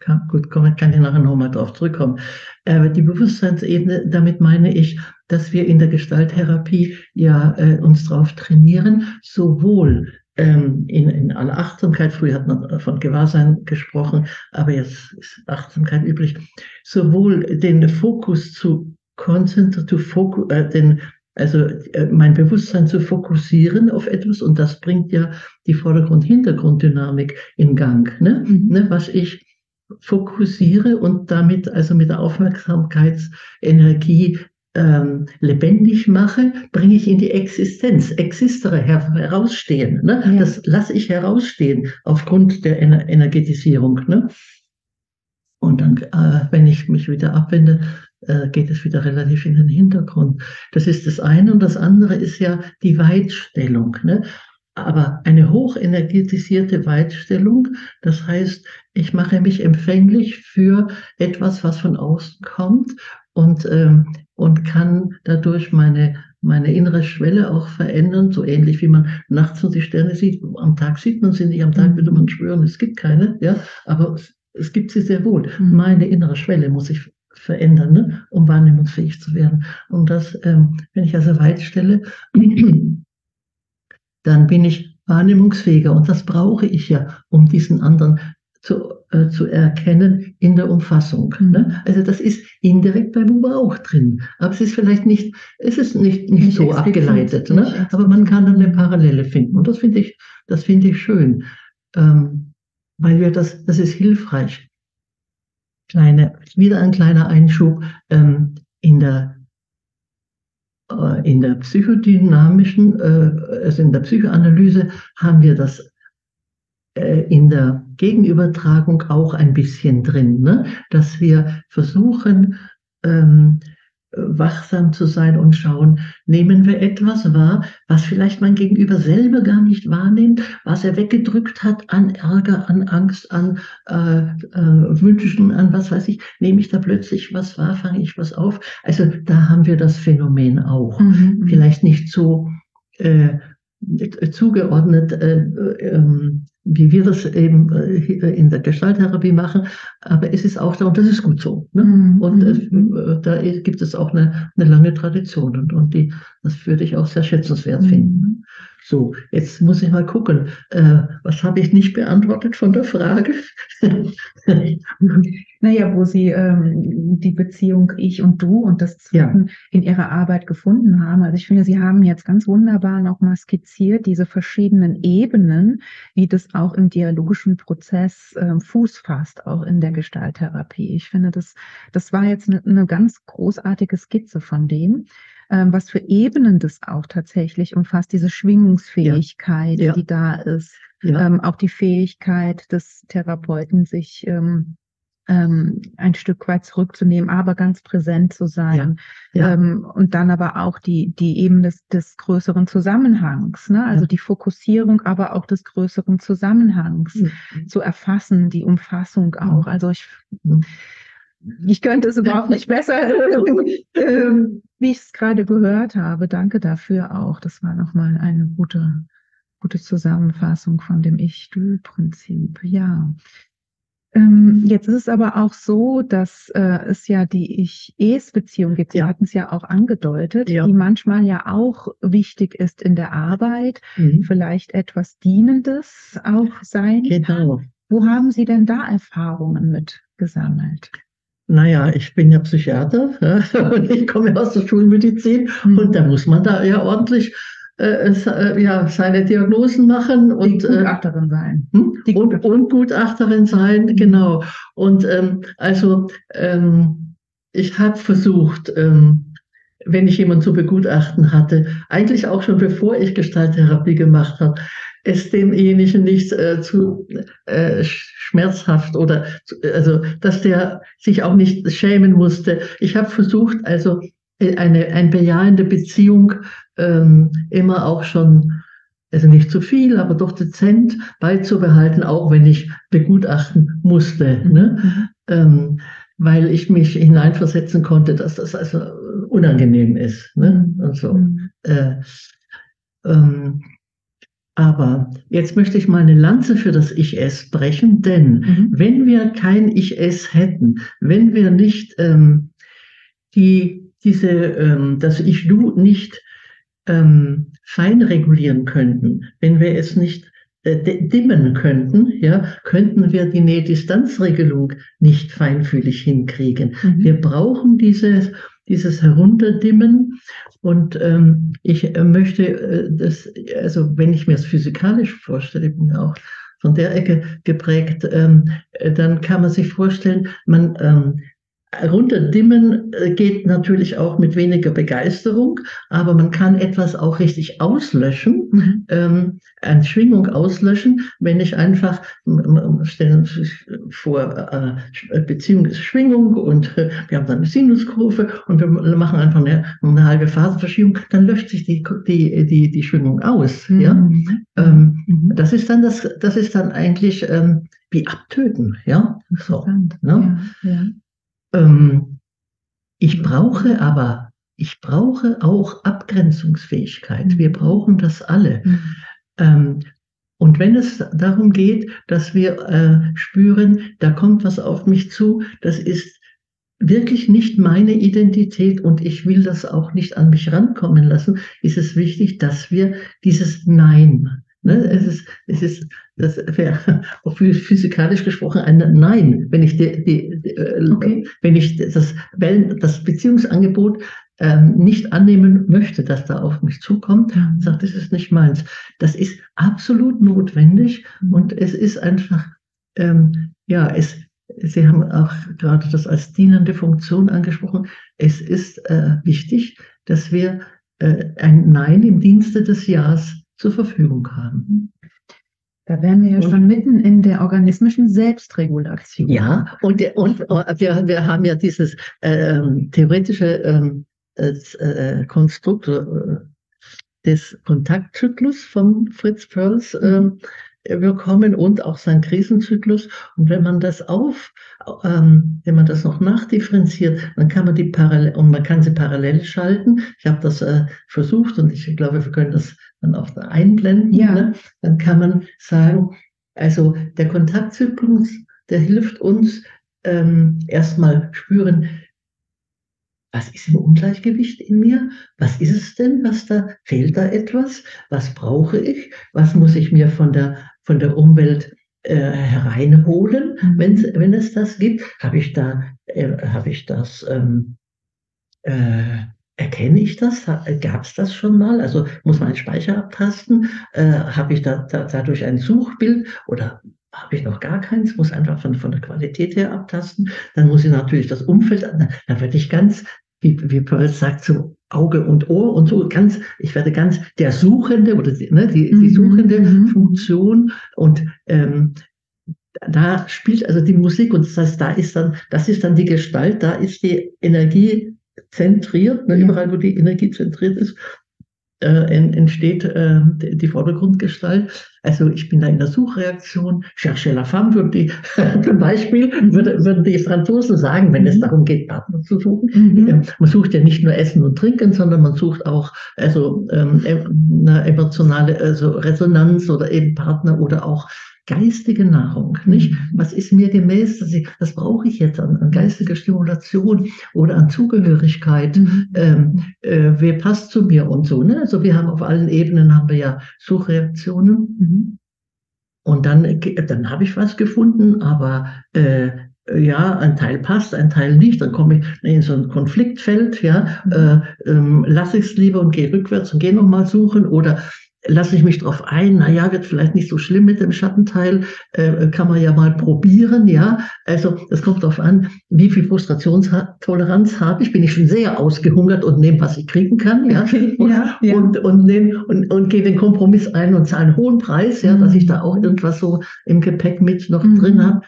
kann, gut, kann, kann ich nachher nochmal drauf zurückkommen. Äh, die Bewusstseinsebene, damit meine ich, dass wir in der Gestalttherapie ja äh, uns drauf trainieren, sowohl ähm, in, in aller Achtsamkeit, früher hat man von Gewahrsein gesprochen, aber jetzt ist Achtsamkeit üblich, sowohl den Fokus zu konzentrieren, äh, den, also äh, mein Bewusstsein zu fokussieren auf etwas, und das bringt ja die Vordergrund-Hintergrund-Dynamik in Gang, ne? Mhm. Ne, was ich fokussiere und damit also mit der Aufmerksamkeitsenergie Ähm, lebendig mache, bringe ich in die Existenz, existere, her herausstehen. Ne? Ja. Das lasse ich herausstehen aufgrund der Ener Energetisierung. Ne? Und dann, äh, wenn ich mich wieder abwende, äh, geht es wieder relativ in den Hintergrund. Das ist das eine, und das andere ist ja die Weitstellung. Ne? Aber eine hochenergetisierte Weitstellung, das heißt, ich mache mich empfänglich für etwas, was von außen kommt, und ähm, und kann dadurch meine, meine innere Schwelle auch verändern, so ähnlich wie man nachts und die Sterne sieht. Am Tag sieht man sie nicht, am Tag würde man schwören, es gibt keine, ja, aber es, es gibt sie sehr wohl. Mhm. Meine innere Schwelle muss ich verändern, ne, um wahrnehmungsfähig zu werden. Und das, ähm, wenn ich also weitstelle, dann bin ich wahrnehmungsfähiger, und das brauche ich ja, um diesen anderen zu äh, zu erkennen in der Umfassung. Mhm. Ne? Also das ist indirekt bei Buber auch drin, aber es ist vielleicht nicht, es ist nicht, nicht, nicht so abgeleitet, ne? Nicht. Aber man kann dann eine Parallele finden, und das finde ich, das finde ich schön, ähm, weil wir das, das ist hilfreich. Kleine, wieder ein kleiner Einschub ähm, in der äh, in der psychodynamischen, äh, also in der Psychoanalyse haben wir das in der Gegenübertragung auch ein bisschen drin, ne? Dass wir versuchen, ähm, wachsam zu sein und schauen, nehmen wir etwas wahr, was vielleicht mein Gegenüber selber gar nicht wahrnimmt, was er weggedrückt hat an Ärger, an Angst, an äh, äh, Wünschen, an was weiß ich, nehme ich da plötzlich was wahr, fange ich was auf. Also da haben wir das Phänomen auch. Mhm. Vielleicht nicht so äh, zugeordnet, äh, ähm, wie wir das eben in der Gestalttherapie machen, aber es ist auch da, und das ist gut so. Ne? Mhm. Und äh, da gibt es auch eine, eine lange Tradition, und, und die, das würde ich auch sehr schätzenswert mhm. finden. So, jetzt muss ich mal gucken, äh, was habe ich nicht beantwortet von der Frage? Naja, wo Sie ähm, die Beziehung Ich und Du und das Zweiten ja. in Ihrer Arbeit gefunden haben. Also ich finde, Sie haben jetzt ganz wunderbar nochmal skizziert, diese verschiedenen Ebenen, wie das auch im dialogischen Prozess äh, Fuß fasst, auch in der Gestalttherapie. Ich finde, das, das war jetzt eine, eine ganz großartige Skizze von dem, was für Ebenen das auch tatsächlich umfasst, diese Schwingungsfähigkeit, ja. Ja. die da ist, ja. ähm, auch die Fähigkeit des Therapeuten, sich ähm, ähm, ein Stück weit zurückzunehmen, aber ganz präsent zu sein, ja. Ja. Ähm, und dann aber auch die die Ebene des, des größeren Zusammenhangs, ne? Also ja. die Fokussierung, aber auch des größeren Zusammenhangs mhm. zu erfassen, die Umfassung auch. Also ich mhm. Ich könnte es überhaupt nicht besser, ähm, wie ich es gerade gehört habe. Danke dafür auch. Das war nochmal eine gute, gute Zusammenfassung von dem Ich-Du-Prinzip. Ja. Ähm, jetzt ist es aber auch so, dass äh, es ja die Ich-Es-Beziehung gibt. Sie ja. hatten es ja auch angedeutet, ja. die manchmal ja auch wichtig ist in der Arbeit. Mhm. Vielleicht etwas Dienendes auch sein. Genau. Wo haben Sie denn da Erfahrungen mit gesammelt? Naja, ich bin ja Psychiater, ja, und ich komme aus der Schulmedizin, mhm. und da muss man da ja ordentlich äh, ja, seine Diagnosen machen. Und die Gutachterin äh, sein. Hm? Die Gutachterin. Und, und Gutachterin sein, genau. Und ähm, also ähm, ich habe versucht, ähm, wenn ich jemanden zu begutachten hatte, eigentlich auch schon bevor ich Gestalttherapie gemacht habe, es demjenigen nicht äh, zu äh, schmerzhaft oder zu, also dass der sich auch nicht schämen musste. Ich habe versucht, also eine, eine bejahende Beziehung ähm, immer auch schon, also nicht zu viel, aber doch dezent beizubehalten, auch wenn ich begutachten musste, ne? ähm, weil ich mich hineinversetzen konnte, dass das also unangenehm ist, ne? Und so. Äh, ähm, Aber jetzt möchte ich mal eine Lanze für das Ich-Es brechen, denn mhm. wenn wir kein Ich-Es hätten, wenn wir nicht ähm, die, diese, ähm, das Ich-Du nicht ähm, fein regulieren könnten, wenn wir es nicht äh, dimmen könnten, ja, könnten wir die Nähe-Distanz-Regelung nicht feinfühlig hinkriegen. Mhm. Wir brauchen dieses, dieses Herunterdimmen. Und ähm, ich äh, möchte, äh, das, also wenn ich mir das physikalisch vorstelle, ich bin ja auch von der Ecke geprägt, ähm, äh, dann kann man sich vorstellen, man ähm, runterdimmen äh, geht natürlich auch mit weniger Begeisterung, aber man kann etwas auch richtig auslöschen, mhm. ähm, eine Schwingung auslöschen, wenn ich einfach, stellen Sie sich vor, äh, Beziehung ist Schwingung und äh, wir haben dann eine Sinuskurve und wir machen einfach eine, eine halbe Phasenverschiebung, dann löscht sich die, die, die, die Schwingung aus. Mhm. Ja? Ähm, mhm. Das ist dann das, das ist dann eigentlich ähm, wie Abtöten. Ja? So, ne? Ja, ja. Ähm, ich brauche aber, ich brauche auch Abgrenzungsfähigkeit. Mhm. Wir brauchen das alle. Mhm. Ähm, und wenn es darum geht, dass wir äh, spüren, da kommt was auf mich zu, das ist wirklich nicht meine Identität und ich will das auch nicht an mich rankommen lassen, ist es wichtig, dass wir dieses Nein, ne, es ist, es ist, das wäre auch physikalisch gesprochen ein Nein, wenn ich, die, die, die, okay. wenn ich das, das Beziehungsangebot nicht annehmen möchte, dass da auf mich zukommt und sagt, das ist nicht meins. Das ist absolut notwendig und es ist einfach, ähm, ja, es, Sie haben auch gerade das als dienende Funktion angesprochen, es ist äh, wichtig, dass wir äh, ein Nein im Dienste des Ja's zur Verfügung haben. Da wären wir ja und, schon mitten in der organismischen Selbstregulation. Ja, und, und wir, wir haben ja dieses ähm, theoretische ähm, als äh, Konstrukt äh, des Kontaktzyklus von Fritz Perls äh, bekommen und auch seinen Krisenzyklus. Und wenn man das auf, ähm, wenn man das noch nachdifferenziert, dann kann man die parallel und man kann sie parallel schalten. Ich habe das äh, versucht und ich glaube, wir können das dann auch da einblenden. Ja. Ne? Dann kann man sagen, also der Kontaktzyklus, der hilft uns ähm, erstmal spüren, was ist im Ungleichgewicht in mir? Was ist es denn, was da fehlt, da etwas? Was brauche ich? Was muss ich mir von der, von der Umwelt äh, hereinholen, mhm. wenn es das gibt? Habe ich da, äh, habe ich das, ähm, äh, erkenne ich das? Gab es das schon mal? Also muss man einen Speicher abtasten? Äh, habe ich da, da, dadurch ein Suchbild oder habe ich noch gar keins, muss einfach von, von der Qualität her abtasten. Dann muss ich natürlich das Umfeld, dann werde ich ganz, wie, wie Perl sagt, zum Auge und Ohr und so ganz, ich werde ganz der Suchende oder die, ne, die, die suchende mhm. Funktion und ähm, da spielt also die Musik und das heißt, da ist dann, das ist dann die Gestalt, da ist die Energie zentriert, ne, ja. Überall wo die Energie zentriert ist, entsteht äh, die Vordergrundgestalt. Also ich bin da in der Suchreaktion. Cherchez la femme würde die, zum Beispiel würde, würden die Franzosen sagen, wenn mhm. es darum geht, Partner zu suchen. Mhm. Ähm, man sucht ja nicht nur Essen und Trinken, sondern man sucht auch also ähm, eine emotionale also Resonanz oder eben Partner oder auch geistige Nahrung, nicht? Was ist mir gemäß, dass ich, was brauche ich jetzt an, an geistiger Stimulation oder an Zugehörigkeit? Mhm. Ähm, äh, wer passt zu mir und so, ne? Also wir haben auf allen Ebenen haben wir ja Suchreaktionen. Mhm. Und dann, dann habe ich was gefunden, aber äh, ja, ein Teil passt, ein Teil nicht. Dann komme ich in so ein Konfliktfeld, ja, mhm. äh, ähm, lass ich es lieber und gehe rückwärts und gehe nochmal suchen oder lasse ich mich drauf ein, naja, wird vielleicht nicht so schlimm mit dem Schattenteil, äh, kann man ja mal probieren, ja. Also es kommt darauf an, wie viel Frustrationstoleranz habe ich, bin ich schon sehr ausgehungert und nehme, was ich kriegen kann, ja. Okay, und, ja, ja. Und, und, nehm, und, und gehe den Kompromiss ein und zahle einen hohen Preis, ja, mhm. dass ich da auch irgendwas so im Gepäck mit noch mhm. drin habe,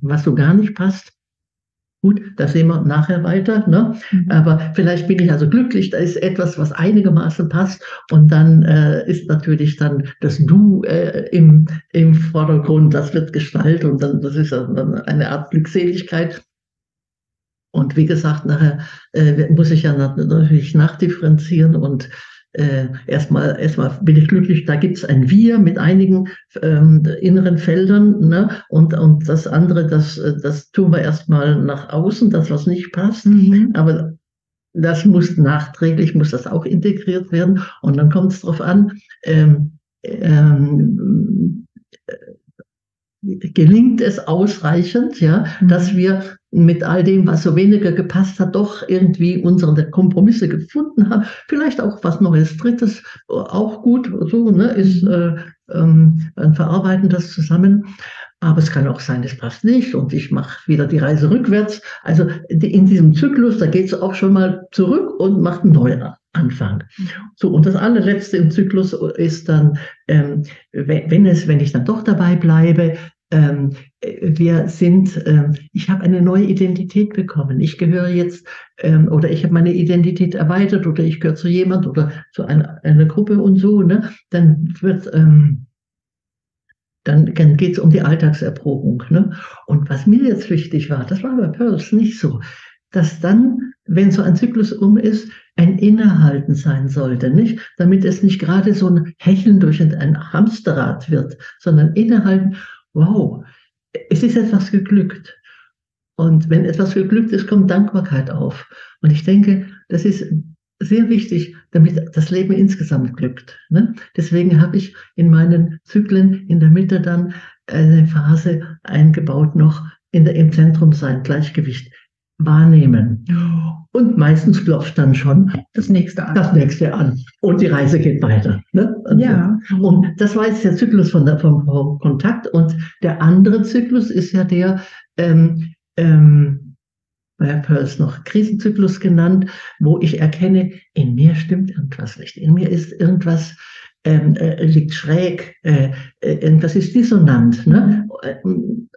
was so gar nicht passt. Gut, da sehen wir nachher weiter, ne? Mhm. Aber vielleicht bin ich also glücklich, da ist etwas, was einigermaßen passt, und dann äh, ist natürlich dann das Du äh, im, im Vordergrund, das wird Gestalt, und dann, das ist dann eine Art Glückseligkeit. Und wie gesagt, nachher äh, muss ich ja natürlich nachdifferenzieren und Äh, erstmal, erstmal bin ich glücklich, da gibt es ein Wir mit einigen ähm, inneren Feldern, ne? und, und das andere, das, das tun wir erstmal nach außen, das, was nicht passt, mhm. aber das muss nachträglich, muss das auch integriert werden, und dann kommt es drauf an, ähm, ähm, äh, gelingt es ausreichend, ja, mhm. dass wir mit all dem, was so weniger gepasst hat, doch irgendwie unsere Kompromisse gefunden haben. Vielleicht auch was Neues, Drittes, auch gut, so, ne, ist, äh, ähm, dann verarbeiten das zusammen. Aber es kann auch sein, es passt nicht, und ich mache wieder die Reise rückwärts. Also die, in diesem Zyklus, da geht es auch schon mal zurück und macht einen neuen Anfang. So, und das allerletzte im Zyklus ist dann, ähm, wenn es, wenn ich dann doch dabei bleibe, ähm, wir sind, ähm, ich habe eine neue Identität bekommen. Ich gehöre jetzt, ähm, oder ich habe meine Identität erweitert, oder ich gehöre zu jemand oder zu einer, einer Gruppe und so, ne? Dann wird, ähm, Dann, dann geht es um die Alltagserprobung. Ne? Und was mir jetzt wichtig war, das war bei Peirce nicht so, dass dann, wenn so ein Zyklus um ist, ein Innehalten sein sollte, nicht? Damit es nicht gerade so ein Hecheln durch ein Hamsterrad wird, sondern Innehalten, wow, es ist etwas geglückt. Und wenn etwas geglückt ist, kommt Dankbarkeit auf. Und ich denke, das ist sehr wichtig, damit das Leben insgesamt glückt. Ne? Deswegen habe ich in meinen Zyklen in der Mitte dann eine Phase eingebaut, noch in der, im Zentrum sein, Gleichgewicht wahrnehmen. Und meistens klopft dann schon das nächste an. Das nächste an. Und die Reise geht weiter. Ne? Und, ja. Und das war jetzt der Zyklus von der, vom, vom Kontakt. Und der andere Zyklus ist ja der, ähm, ähm, bei Peirce noch Krisenzyklus genannt, wo ich erkenne, in mir stimmt irgendwas nicht. In mir ist irgendwas, ähm, äh, liegt schräg, äh, äh, irgendwas ist dissonant, ne?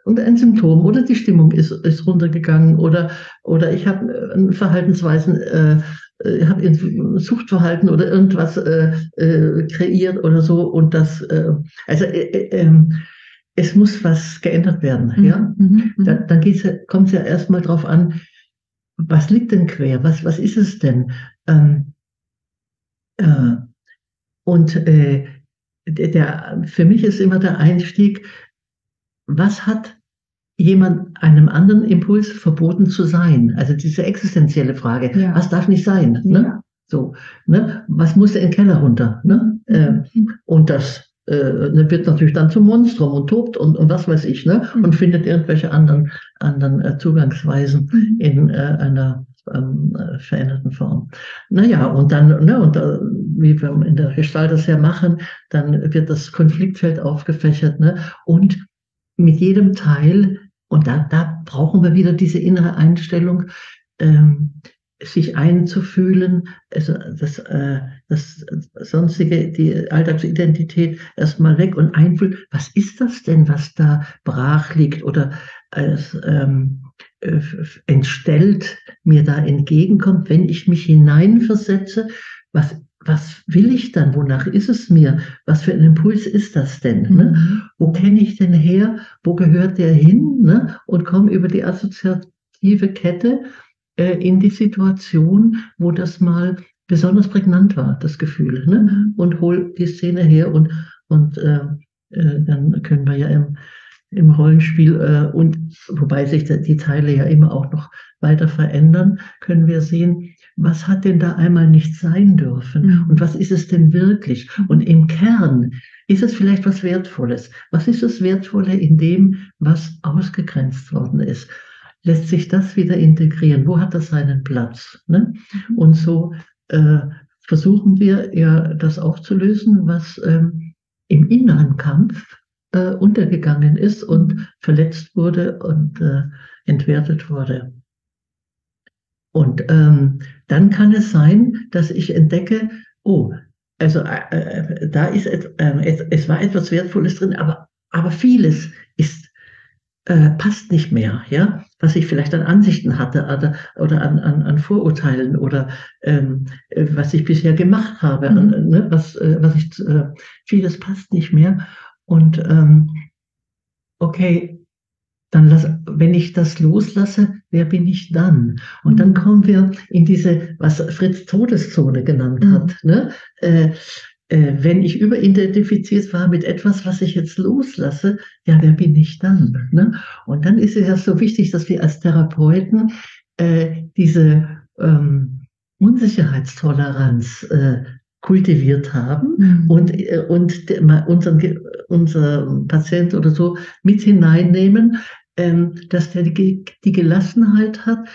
Und ein Symptom, oder die Stimmung ist, ist runtergegangen, oder, oder ich habe Verhaltensweisen, äh, ich habe ein Suchtverhalten oder irgendwas äh, äh, kreiert oder so. Und das, äh, also, äh, äh, es muss was geändert werden. Ja? Mhm, da, dann kommt es ja erstmal drauf an, was liegt denn quer? Was, was ist es denn? Ähm, äh, und äh, der, der, für mich ist immer der Einstieg, was hat jemand einem anderen Impuls verboten zu sein? Also diese existenzielle Frage, ja. Was darf nicht sein? Ne? Ja. So, ne? Was muss in den Keller runter? Ne? Äh, und das Äh, wird natürlich dann zum Monstrum und tobt und, und was weiß ich, ne? Und findet irgendwelche anderen, anderen äh, Zugangsweisen mhm. in äh, einer ähm, äh, veränderten Form. Naja, und dann, ne, und äh, wie wir in der Gestalt das ja machen, dann wird das Konfliktfeld aufgefächert, ne? Und mit jedem Teil, und da, da brauchen wir wieder diese innere Einstellung, ähm, sich einzufühlen, also das, äh, das sonstige, die Alltagsidentität erstmal weg und einfühlen, was ist das denn, was da brach liegt oder als ähm, äh, entstellt mir da entgegenkommt, wenn ich mich hineinversetze, was, was will ich dann, wonach ist es mir, was für ein Impuls ist das denn, ne? Mhm. Wo kenne ich denn her, wo gehört der hin, ne? Und komme über die assoziative Kette in die Situation, wo das mal besonders prägnant war, das Gefühl, ne? Und hol die Szene her und, und äh, äh, dann können wir ja im, im Rollenspiel, äh, und wobei sich die Teile ja immer auch noch weiter verändern, können wir sehen, was hat denn da einmal nicht sein dürfen, mhm. und was ist es denn wirklich? Und im Kern ist es vielleicht was Wertvolles. Was ist das Wertvolle in dem, was ausgegrenzt worden ist? Lässt sich das wieder integrieren? Wo hat das seinen Platz? Ne? Und so äh, versuchen wir ja das aufzulösen, was ähm, im inneren Kampf äh, untergegangen ist und verletzt wurde und äh, entwertet wurde. Und ähm, dann kann es sein, dass ich entdecke, oh, also äh, da ist et, äh, es, es war etwas Wertvolles drin, aber, aber vieles ist, äh, passt nicht mehr, ja, was ich vielleicht an Ansichten hatte oder, oder an, an, an Vorurteilen oder ähm, äh, was ich bisher gemacht habe, mhm. an, ne? was, äh, was ich, äh, vieles passt nicht mehr. Und ähm, okay, dann lass, wenn ich das loslasse, wer bin ich dann? Und dann kommen wir in diese, was Fritz Todeszone genannt hat. Ne? Äh, äh, wenn ich überidentifiziert war mit etwas, was ich jetzt loslasse, ja, wer bin ich dann? Ne? Und dann ist es ja so wichtig, dass wir als Therapeuten äh, diese ähm, Unsicherheitstoleranz äh, kultiviert haben mhm. und, und unseren, unseren Patienten oder so mit hineinnehmen, dass der die, die Gelassenheit hat,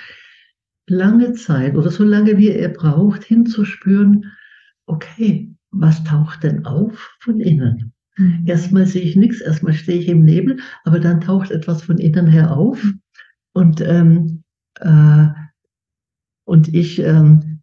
lange Zeit oder so lange, wie er braucht, hinzuspüren, okay, was taucht denn auf von innen? Mhm. Erstmal sehe ich nichts, erstmal stehe ich im Nebel, aber dann taucht etwas von innen her auf und, ähm, äh, und ich ähm,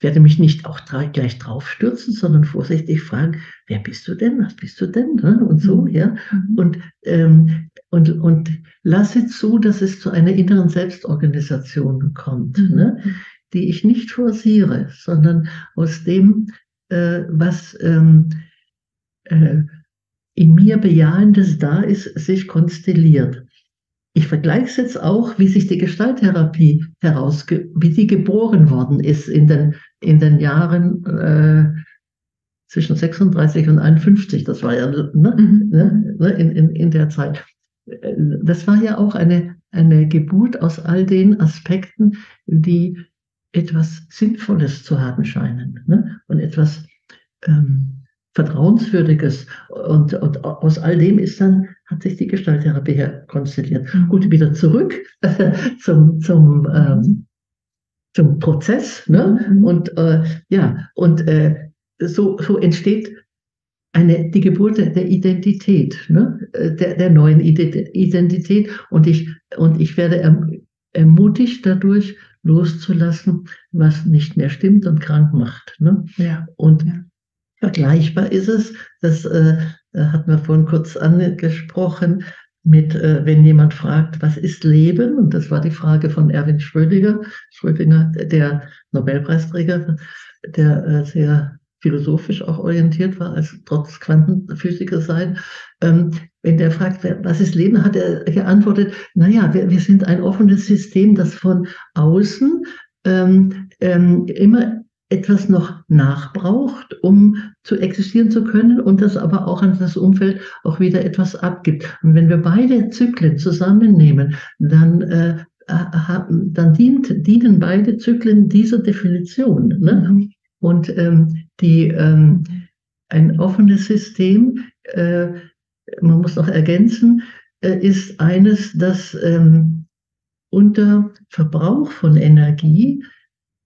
werde mich nicht auch gleich draufstürzen, sondern vorsichtig fragen, wer bist du denn, was bist du denn? Und so, ja. Und, ähm, und, und lasse zu, dass es zu einer inneren Selbstorganisation kommt, mhm. ne? die ich nicht forciere, sondern aus dem, äh, was ähm, äh, in mir Bejahendes da ist, sich konstelliert. Ich vergleiche es jetzt auch, wie sich die Gestalttherapie heraus, wie die geboren worden ist in den, in den Jahren äh, zwischen sechsunddreißig und einundfünfzig. Das war ja ne, mhm. ne, in, in, in der Zeit. Das war ja auch eine, eine Geburt aus all den Aspekten, die etwas Sinnvolles zu haben scheinen, ne? und etwas ähm, Vertrauenswürdiges. Und, und aus all dem ist dann hat sich die Gestalttherapie her konstelliert. Mhm. Gut, wieder zurück äh, zum, zum, ähm, zum Prozess. Ne? Mhm. Und, äh, ja, und äh, so, so entsteht eine, die Geburt der Identität, ne? der, der neuen Identität. Und ich, und ich werde ermutigt dadurch, loszulassen, was nicht mehr stimmt und krank macht. Ne? Ja. Und ja. vergleichbar ist es, dass äh, hatten wir vorhin kurz angesprochen, mit, äh, wenn jemand fragt, was ist Leben? Und das war die Frage von Erwin Schrödinger, Schrödinger der Nobelpreisträger, der äh, sehr philosophisch auch orientiert war, also trotz Quantenphysiker sein. Ähm, wenn der fragt, was ist Leben, hat er geantwortet, naja, wir, wir sind ein offenes System, das von außen ähm, ähm, immer etwas noch nachbraucht, um zu existieren zu können und das aber auch an das Umfeld auch wieder etwas abgibt. Und wenn wir beide Zyklen zusammennehmen, dann, äh, haben, dann dient, dienen beide Zyklen dieser Definition. Ne? Und ähm, die, ähm, ein offenes System, äh, man muss noch ergänzen, äh, ist eines, das ähm, unter Verbrauch von Energie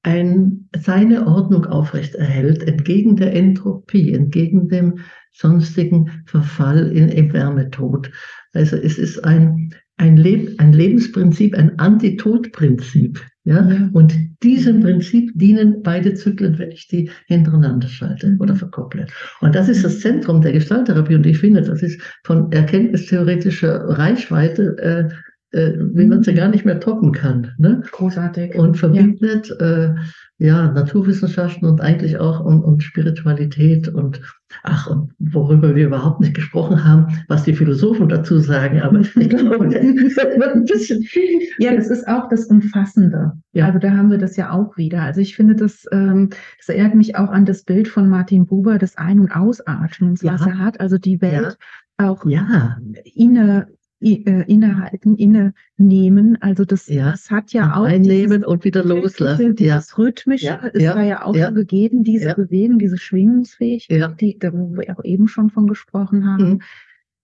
Ein, seine Ordnung aufrechterhält, entgegen der Entropie, entgegen dem sonstigen Verfall in, im Wärmetod. Also es ist ein, ein, Leb, ein Lebensprinzip, ein Antitodprinzip. Ja? Ja. Und diesem Prinzip dienen beide Zyklen, wenn ich die hintereinander schalte oder verkopple. Und das ist das Zentrum der Gestalttherapie. Und ich finde, das ist von erkenntnistheoretischer Reichweite äh, wie man sie gar nicht mehr toppen kann. Ne? Großartig. Und verbindet ja. Äh, ja, Naturwissenschaften und eigentlich auch um, um Spiritualität und ach, und worüber wir überhaupt nicht gesprochen haben, was die Philosophen dazu sagen, aber ich glaube, das wird ein bisschen viel. Ja, das ist auch das Umfassende. Ja. Also da haben wir das ja auch wieder. Also ich finde, das, ähm, das erinnert mich auch an das Bild von Martin Buber, das Ein- und Ausatmens, ja. was er hat, also die Welt ja. auch ja. inne innehalten, innenehmen, also das, ja. das hat ja auch einnehmen dieses, und wieder loslassen. Dieses ja. Rhythmische ja. ist ja. da ja auch ja. gegeben, diese ja. Bewegung, diese Schwingungsfähigkeit, ja. die, da wo wir auch eben schon von gesprochen haben. Mhm.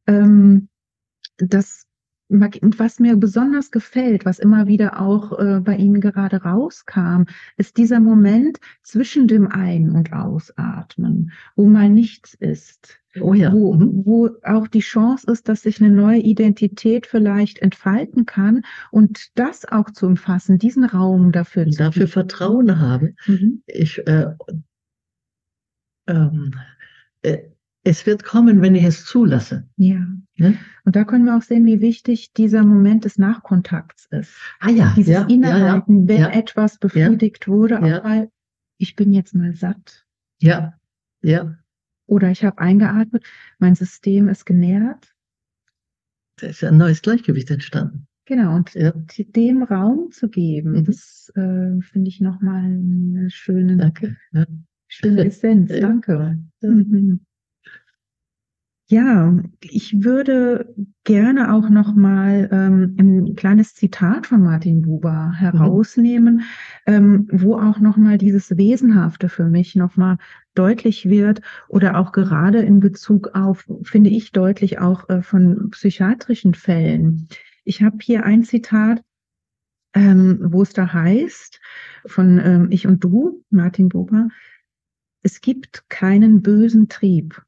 Ähm, das Mag- Und was mir besonders gefällt, was immer wieder auch äh, bei Ihnen gerade rauskam, ist dieser Moment zwischen dem Ein- und Ausatmen, wo mal nichts ist, Oh ja. wo, Mhm. wo auch die Chance ist, dass sich eine neue Identität vielleicht entfalten kann und das auch zu umfassen, diesen Raum dafür Und zu dafür bieten. Vertrauen haben. Mhm. Ich, äh, ähm, äh, es wird kommen, wenn ich es zulasse. Ja. Ne? Und da können wir auch sehen, wie wichtig dieser Moment des Nachkontakts ist. Ah ja, Dieses ja, ja, ja, Innehalten, wenn ja, etwas befriedigt wurde, auch ja. mal, ich bin jetzt mal satt ja, ja. oder ich habe eingeatmet, mein System ist genährt. Da ist ein neues Gleichgewicht entstanden. Genau, und Ja, die- dem Raum zu geben, Mhm. das äh, finde ich nochmal eine schöne, danke. Ja. schöne Essenz. Ja. Danke. Ja. Mhm. Ja, ich würde gerne auch noch mal ähm, ein kleines Zitat von Martin Buber herausnehmen, ähm, wo auch noch mal dieses Wesenhafte für mich noch mal deutlich wird oder auch gerade in Bezug auf, finde ich deutlich auch äh, von psychiatrischen Fällen. Ich habe hier ein Zitat, ähm, wo es da heißt, von ähm, Ich und Du, Martin Buber: Es gibt keinen bösen Trieb,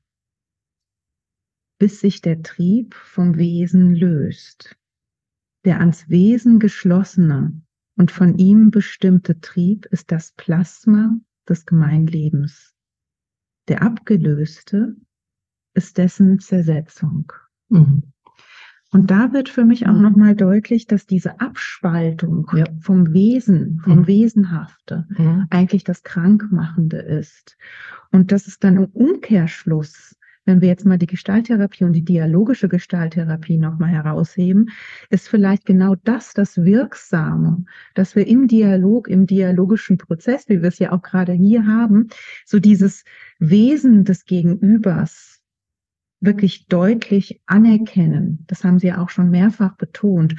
bis sich der Trieb vom Wesen löst. Der ans Wesen geschlossene und von ihm bestimmte Trieb ist das Plasma des Gemeinlebens. Der abgelöste ist dessen Zersetzung. Mhm. Und da wird für mich auch Mhm. nochmal deutlich, dass diese Abspaltung Ja. vom Wesen, vom Mhm. Wesenhafte, Mhm. eigentlich das Krankmachende ist. Und das ist dann im Umkehrschluss, wenn wir jetzt mal die Gestalttherapie und die dialogische Gestalttherapie nochmal herausheben, ist vielleicht genau das das Wirksame, dass wir im Dialog, im dialogischen Prozess, wie wir es ja auch gerade hier haben, so dieses Wesen des Gegenübers wirklich deutlich anerkennen, das haben Sie ja auch schon mehrfach betont,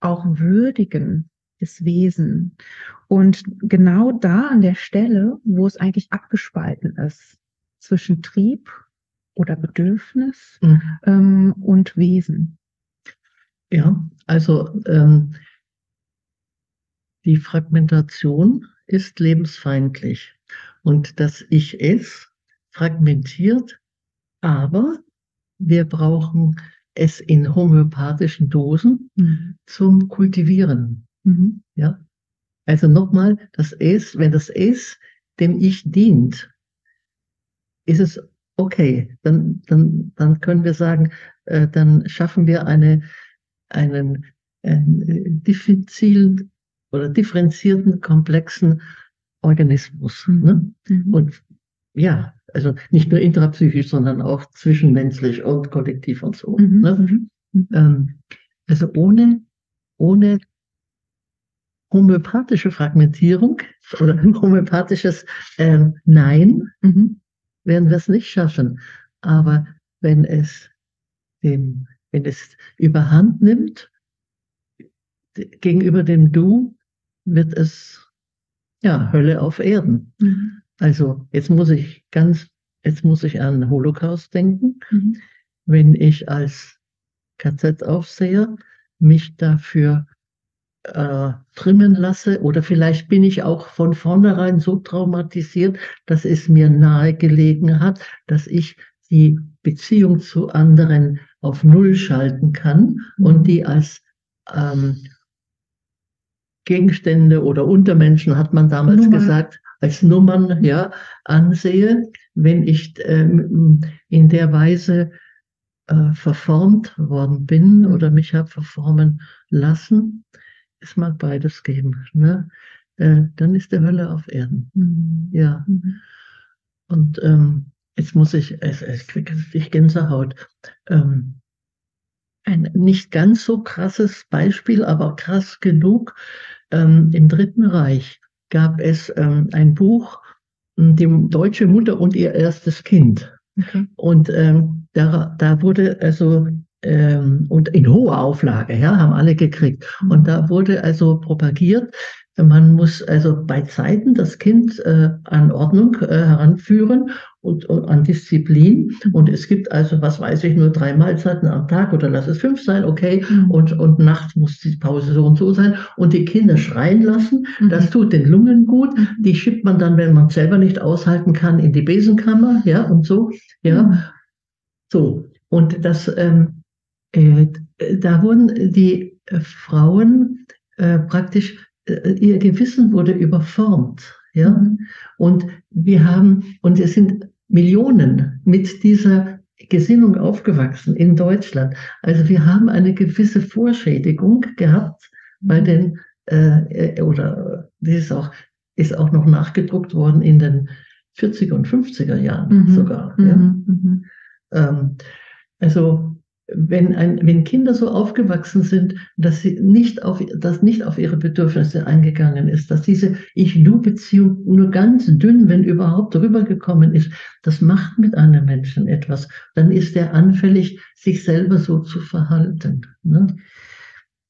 auch würdigen des Wesen. Und genau da an der Stelle, wo es eigentlich abgespalten ist, zwischen Trieb oder Bedürfnis Mhm. ähm, und Wesen. Ja, also ähm, die Fragmentation ist lebensfeindlich. Und das Ich es fragmentiert, aber wir brauchen es in homöopathischen Dosen Mhm. zum Kultivieren. Mhm. Ja? Also nochmal, das Es, wenn das Es dem Ich dient, ist es okay. Dann, dann, dann können wir sagen, äh, dann schaffen wir eine, einen, einen äh, diffizilen oder differenzierten, komplexen Organismus. Ne? Mhm. Und ja, also nicht nur intrapsychisch, sondern auch zwischenmenschlich und kollektiv und so. Mhm. Ne? Mhm. Ähm, also ohne, ohne homöopathische Fragmentierung oder homöopathisches ähm, Nein Mhm. werden wir es nicht schaffen. Aber wenn es, dem, wenn es überhand nimmt, d- gegenüber dem Du, wird es ja Hölle auf Erden. Mhm. Also jetzt muss ich ganz, jetzt muss ich an Holocaust denken, Mhm. wenn ich als K Z-Aufseher mich dafür äh, trimmen lasse oder vielleicht bin ich auch von vornherein so traumatisiert, dass es mir nahegelegen hat, dass ich die Beziehung zu anderen auf Null schalten kann Mhm. und die als ähm, Gegenstände oder Untermenschen, hat man damals Nummern. gesagt, als Nummern ja, ansehe, wenn ich ähm, in der Weise äh, verformt worden bin Mhm. oder mich habe verformen lassen, es mag beides geben, ne? Äh, dann ist der Hölle auf Erden. Mhm. Ja, Mhm. und ähm, jetzt muss ich, es, es kriege ich Gänsehaut. Ähm, ein nicht ganz so krasses Beispiel, aber krass genug. Ähm, Im Dritten Reich gab es ähm, ein Buch, m, die deutsche Mutter und ihr erstes Kind. Okay. Und ähm, da, da wurde also, ähm, und in hoher Auflage, ja, haben alle gekriegt. Und da wurde also propagiert, Man muss also bei Zeiten das Kind äh, an Ordnung äh, heranführen und, und an Disziplin. Und es gibt also, was weiß ich, nur drei Mahlzeiten am Tag oder lass es fünf sein, okay. Mhm. Und, und nachts muss die Pause so und so sein. Und die Kinder schreien lassen, mhm. das tut den Lungen gut. Die schiebt man dann, wenn man es selber nicht aushalten kann, in die Besenkammer, ja, und so, ja. Mhm. So, und das, ähm, äh, da wurden die äh, Frauen äh, praktisch, ihr Gewissen wurde überformt, ja. Mhm. Und wir haben, und es sind Millionen mit dieser Gesinnung aufgewachsen in Deutschland. Also wir haben eine gewisse Vorschädigung gehabt, weil denn, äh, oder das ist auch, ist auch noch nachgedruckt worden in den vierziger und fünfziger Jahren mhm. sogar. Mhm. Ja? Mhm. Ähm, also, Wenn, ein, wenn Kinder so aufgewachsen sind, dass sie nicht auf, dass nicht auf ihre Bedürfnisse eingegangen ist, dass diese Ich-Du-Beziehung nur ganz dünn, wenn überhaupt, rübergekommen ist, das macht mit einem Menschen etwas. Dann ist er anfällig, sich selber so zu verhalten. Ne?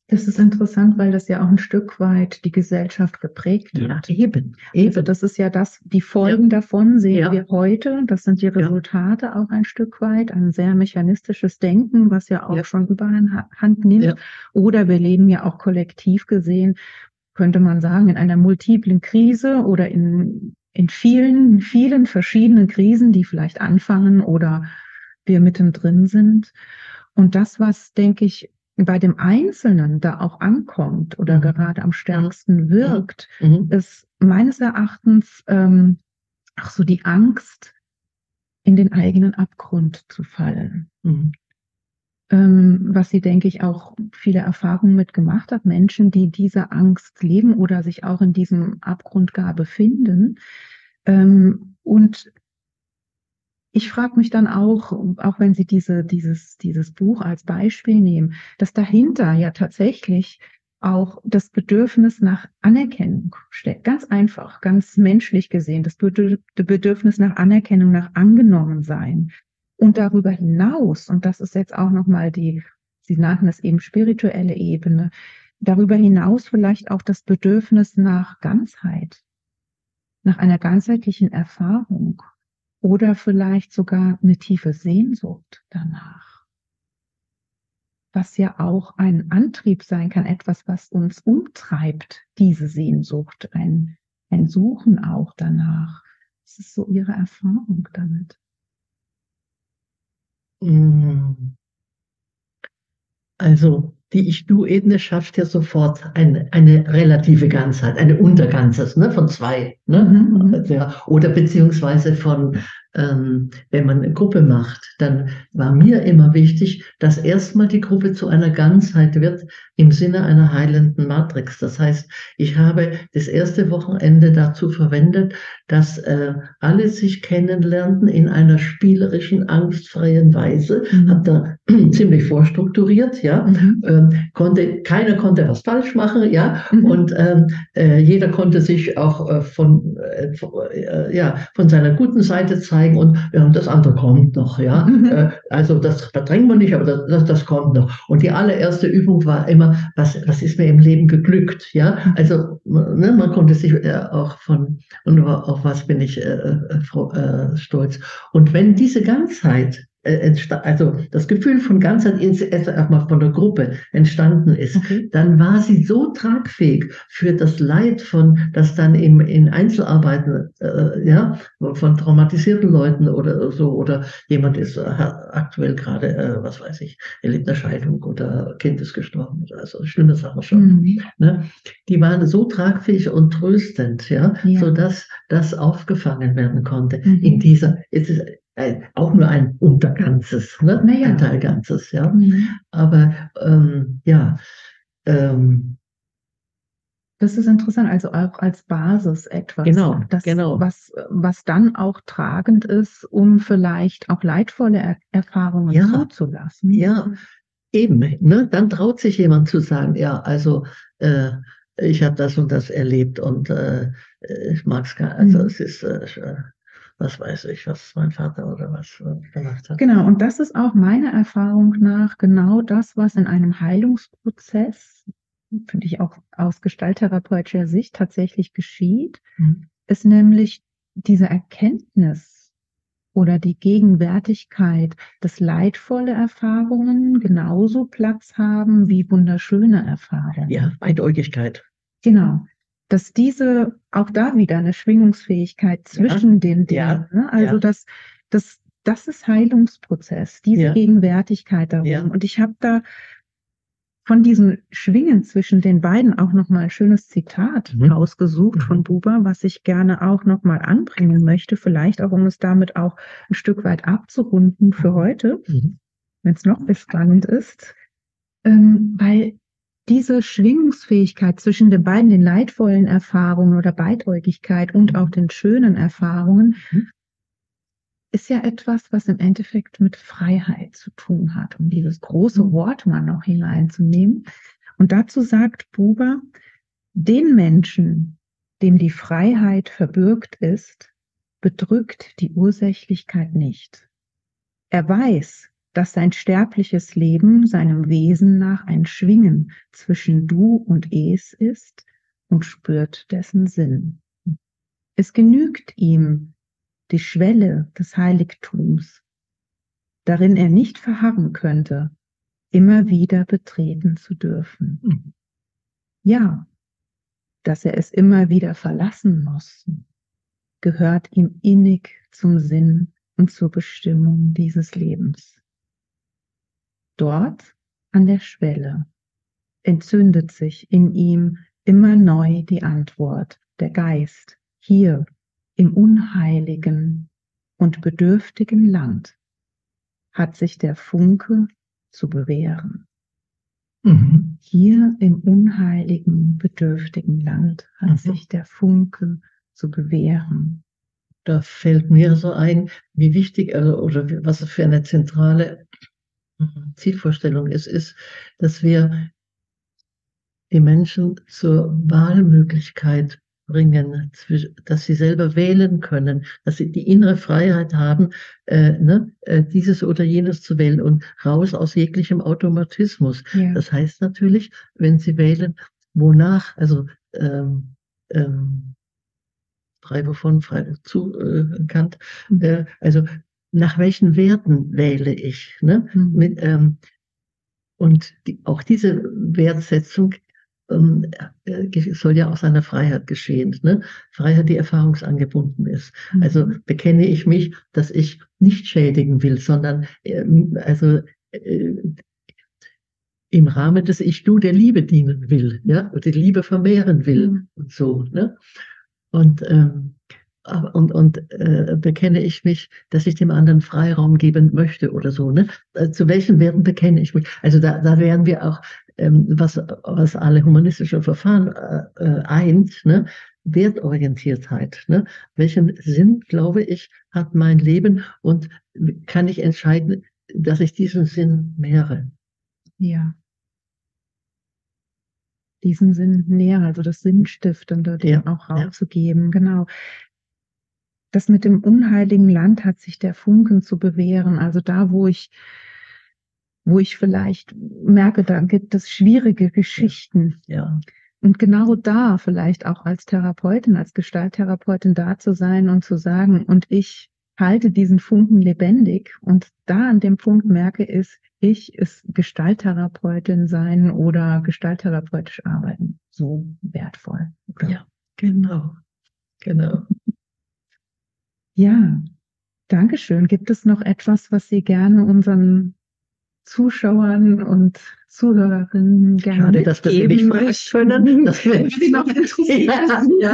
Das ist interessant, weil das ja auch ein Stück weit die Gesellschaft geprägt ja. hat. Eben, eben. Also das ist ja das, die Folgen ja. davon sehen ja. wir heute. Das sind die Resultate ja. auch ein Stück weit. Ein sehr mechanistisches Denken, was ja auch ja. schon überhand nimmt. Ja. Oder wir leben ja auch kollektiv gesehen, könnte man sagen, in einer multiplen Krise oder in, in vielen, vielen verschiedenen Krisen, die vielleicht anfangen oder wir mittendrin sind. Und das, was, denke ich, bei dem Einzelnen da auch ankommt oder mhm. gerade am stärksten wirkt, mhm. ist meines Erachtens ähm, auch so die Angst, in den eigenen Abgrund zu fallen. Mhm. Ähm, was sie, denke ich, auch viele Erfahrungen mit gemacht hat. Menschen, die dieser Angst leben oder sich auch in diesem Abgrund gar befinden. Ähm, und ich frage mich dann auch, auch wenn Sie diese, dieses, dieses Buch als Beispiel nehmen, dass dahinter ja tatsächlich auch das Bedürfnis nach Anerkennung steckt. Ganz einfach, ganz menschlich gesehen, das Bedürfnis nach Anerkennung, nach Angenommensein. Und darüber hinaus, und das ist jetzt auch nochmal die, Sie nannten es eben spirituelle Ebene, darüber hinaus vielleicht auch das Bedürfnis nach Ganzheit, nach einer ganzheitlichen Erfahrung. Oder vielleicht sogar eine tiefe Sehnsucht danach, was ja auch ein Antrieb sein kann, etwas, was uns umtreibt, diese Sehnsucht, ein, ein Suchen auch danach. Das ist so Ihre Erfahrung damit. Also die Ich-Du-Ebene schafft ja sofort eine, eine relative Ganzheit, eine Unterganzes, ne, von zwei. Ne? Mhm. Ja, oder beziehungsweise von, ähm, wenn man eine Gruppe macht, dann war mir immer wichtig, dass erstmal die Gruppe zu einer Ganzheit wird im Sinne einer heilenden Matrix. Das heißt, ich habe das erste Wochenende dazu verwendet, dass äh, alle sich kennenlernten in einer spielerischen, angstfreien Weise. Mhm. Hab da ziemlich vorstrukturiert, ja. Mhm. Ähm, konnte, keiner konnte was falsch machen, ja. Mhm. Und ähm, äh, jeder konnte sich auch äh, von, äh, von, äh, ja, von seiner guten Seite zeigen und ja, das andere kommt noch, ja. Mhm. Äh, also das verdrängen wir nicht, aber das, das, das kommt noch. Und die allererste Übung war immer, was, was ist mir im Leben geglückt, ja. Also ne, man konnte sich äh, auch von, und auf was bin ich äh, froh, äh, stolz. Und wenn diese Ganzheit, also das Gefühl von Ganzheit erstmal von der Gruppe entstanden ist, okay. dann war sie so tragfähig für das Leid von, das dann im, in Einzelarbeiten, äh, ja, von traumatisierten Leuten oder so, oder jemand ist äh, aktuell gerade, äh, was weiß ich, erlebt eine Scheidung oder Kind ist gestorben oder so, schlimme Sachen schon. Mhm. Ne? Die waren so tragfähig und tröstend, ja, ja. sodass das aufgefangen werden konnte. Mhm. In dieser, es ist, Ein, auch nur ein Unterganzes, ne? Naja. Ein Teilganzes, ja. Mhm. Aber ähm, ja. Ähm, das ist interessant, also auch als Basis etwas, genau, das, genau. Was, was dann auch tragend ist, um vielleicht auch leidvolle er Erfahrungen ja, zuzulassen. Ja, eben. Ne? Dann traut sich jemand zu sagen, ja, also äh, ich habe das und das erlebt und äh, ich mag es gar nicht. Also mhm. es ist äh, was weiß ich, was mein Vater oder was gemacht hat. Genau, und das ist auch meiner Erfahrung nach genau das, was in einem Heilungsprozess finde ich auch aus gestalttherapeutischer Sicht tatsächlich geschieht, mhm. ist nämlich diese Erkenntnis oder die Gegenwärtigkeit, dass leidvolle Erfahrungen genauso Platz haben wie wunderschöne Erfahrungen. Ja, Eindeutigkeit. Genau. Dass diese, auch da wieder eine Schwingungsfähigkeit zwischen ja, den Dingen, ja, ne? Also ja. dass das das ist Heilungsprozess, diese ja. Gegenwärtigkeit darum. Ja. Und ich habe da von diesem Schwingen zwischen den beiden auch nochmal ein schönes Zitat mhm. rausgesucht mhm. von Buber, was ich gerne auch nochmal anbringen möchte, vielleicht auch, um es damit auch ein Stück weit abzurunden für heute, mhm. wenn es noch spannend ist, ähm, weil diese Schwingungsfähigkeit zwischen den beiden, den leidvollen Erfahrungen oder Beidäugigkeit und mhm. auch den schönen Erfahrungen, mhm. ist ja etwas, was im Endeffekt mit Freiheit zu tun hat, um dieses große Wort mal noch hineinzunehmen. Und dazu sagt Buber, den Menschen, dem die Freiheit verbürgt ist, bedrückt die Ursächlichkeit nicht. Er weiß, dass sein sterbliches Leben seinem Wesen nach ein Schwingen zwischen Du und Es ist und spürt dessen Sinn. Es genügt ihm, die Schwelle des Heiligtums, darin er nicht verharren könnte, immer wieder betreten zu dürfen. Mhm. Ja, dass er es immer wieder verlassen muss, gehört ihm innig zum Sinn und zur Bestimmung dieses Lebens. Dort an der Schwelle entzündet sich in ihm immer neu die Antwort, der Geist, hier, im unheiligen und bedürftigen Land hat sich der Funke zu bewähren. Mhm. Hier im unheiligen, bedürftigen Land hat mhm. sich der Funke zu bewähren. Da fällt mir so ein, wie wichtig also, oder was für eine zentrale Zielvorstellung es ist, dass wir die Menschen zur Wahlmöglichkeit bringen, dass sie selber wählen können, dass sie die innere Freiheit haben, äh, ne, äh, dieses oder jenes zu wählen und raus aus jeglichem Automatismus. Ja. Das heißt natürlich, wenn sie wählen, wonach, also ähm, ähm, frei wovon, frei wozu, äh, Kant, mhm. äh, also nach welchen Werten wähle ich? Ne? Mhm. Mit, ähm, und die, auch diese Wertsetzung soll ja aus einer Freiheit geschehen, ne? Freiheit, die erfahrungsangebunden ist. Mhm. Also bekenne ich mich, dass ich nicht schädigen will, sondern äh, also äh, im Rahmen des Ich-Du der Liebe dienen will, ja, oder die Liebe vermehren will mhm. und so, ne? Und ähm, und, und äh, bekenne ich mich, dass ich dem anderen Freiraum geben möchte oder so, ne? Zu welchen Werten bekenne ich mich? Also da, da wären wir auch, ähm, was, was alle humanistischen Verfahren äh, eint, ne? Wertorientiertheit, ne? Welchen Sinn, glaube ich, hat mein Leben und kann ich entscheiden, dass ich diesen Sinn nähere? Ja. Diesen Sinn nähere, also das Sinnstiftende, den ja. auch rauszugeben, ja. genau. Das mit dem unheiligen Land hat sich der Funken zu bewähren. Also da, wo ich, wo ich vielleicht merke, da gibt es schwierige Geschichten. Ja. Ja. Und genau da vielleicht auch als Therapeutin, als Gestalttherapeutin da zu sein und zu sagen, und ich halte diesen Funken lebendig. Und da an dem Punkt merke ich, ich ist Gestalttherapeutin sein oder gestalttherapeutisch arbeiten. So wertvoll. Oder? Ja, genau. Genau. Ja, Dankeschön. Gibt es noch etwas, was Sie gerne unseren Zuschauern und Zuhörerinnen gerne Schade, dass wir Sie nicht fragen können. Dass wir Sie noch interessieren. Ja,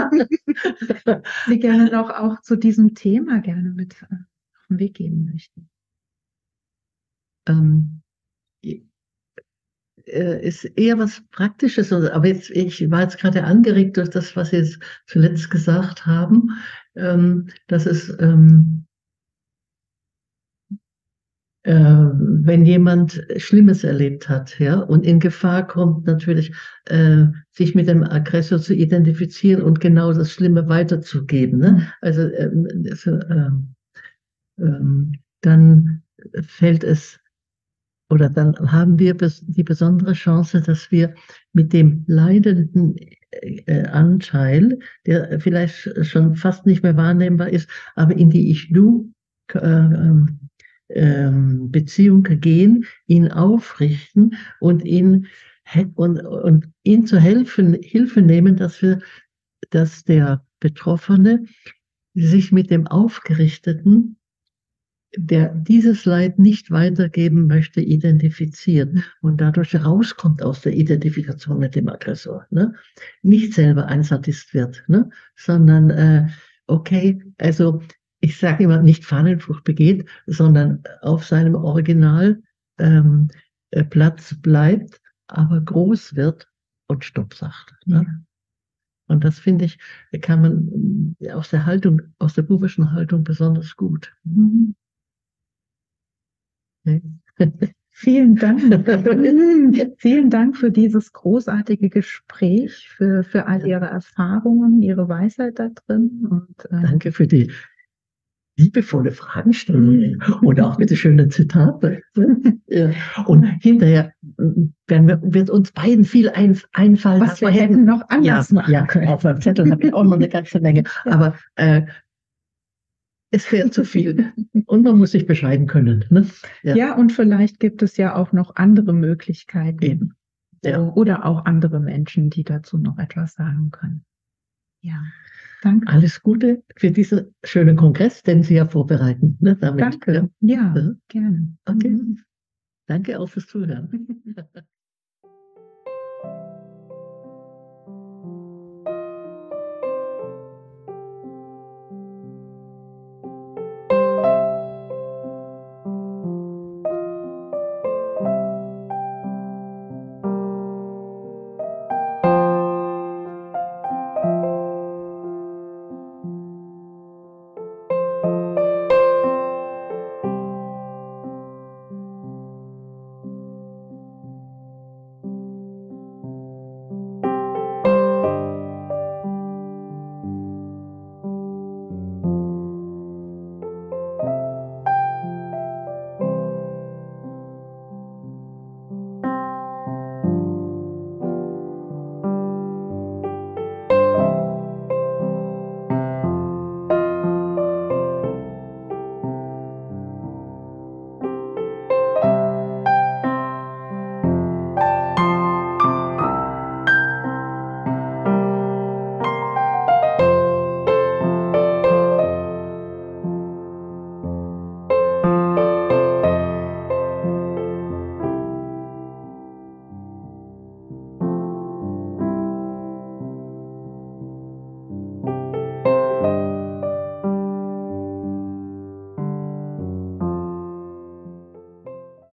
ja. Sie gerne noch auch zu diesem Thema gerne mit auf den Weg geben möchten. Ähm, ist eher was Praktisches, aber jetzt, ich war jetzt gerade angeregt durch das, was Sie jetzt zuletzt gesagt haben, ähm, dass es, ähm, äh, wenn jemand Schlimmes erlebt hat, ja, und in Gefahr kommt, natürlich äh, sich mit dem Aggressor zu identifizieren und genau das Schlimme weiterzugeben, ne? Also ähm, äh, äh, äh, dann fällt es oder dann haben wir die besondere Chance, dass wir mit dem leidenden Anteil, der vielleicht schon fast nicht mehr wahrnehmbar ist, aber in die Ich-Du-Beziehung gehen, ihn aufrichten und ihn, und, und ihn zu helfen, Hilfe nehmen, dass wir, dass der Betroffene sich mit dem Aufgerichteten, der dieses Leid nicht weitergeben möchte, identifizieren und dadurch rauskommt aus der Identifikation mit dem Aggressor. Ne? Nicht selber ein Sadist wird, ne? Sondern, äh, okay, also ich sage immer, nicht Fahnenflucht begeht, sondern auf seinem Original ähm, Platz bleibt, aber groß wird und Stopp sagt. Ne? Ja. Und das, finde ich, kann man aus der Haltung, aus der buberischen Haltung besonders gut. Mhm. Vielen Dank. Vielen Dank für dieses großartige Gespräch, für, für all Ihre Erfahrungen, Ihre Weisheit da drin. Und, äh, danke für die liebevolle Fragestellung und auch bitte schöne Zitate. Und hinterher werden wir, wird uns beiden viel ein, einfallen. Was wir hätten, hätten noch anders ja, machen können. Ja, auf meinem Zettel habe ich auch noch eine ganze Menge. Aber äh, es wäre zu viel und man muss sich bescheiden können. Ne? Ja. Ja, und vielleicht gibt es ja auch noch andere Möglichkeiten. Eben. Ja. Oder auch andere Menschen, die dazu noch etwas sagen können. Ja, danke. Alles Gute für diesen schönen Kongress, den Sie ja vorbereiten. Ne, damit. Danke, ja, ja. Gerne. Okay. Mhm. Danke auch fürs Zuhören.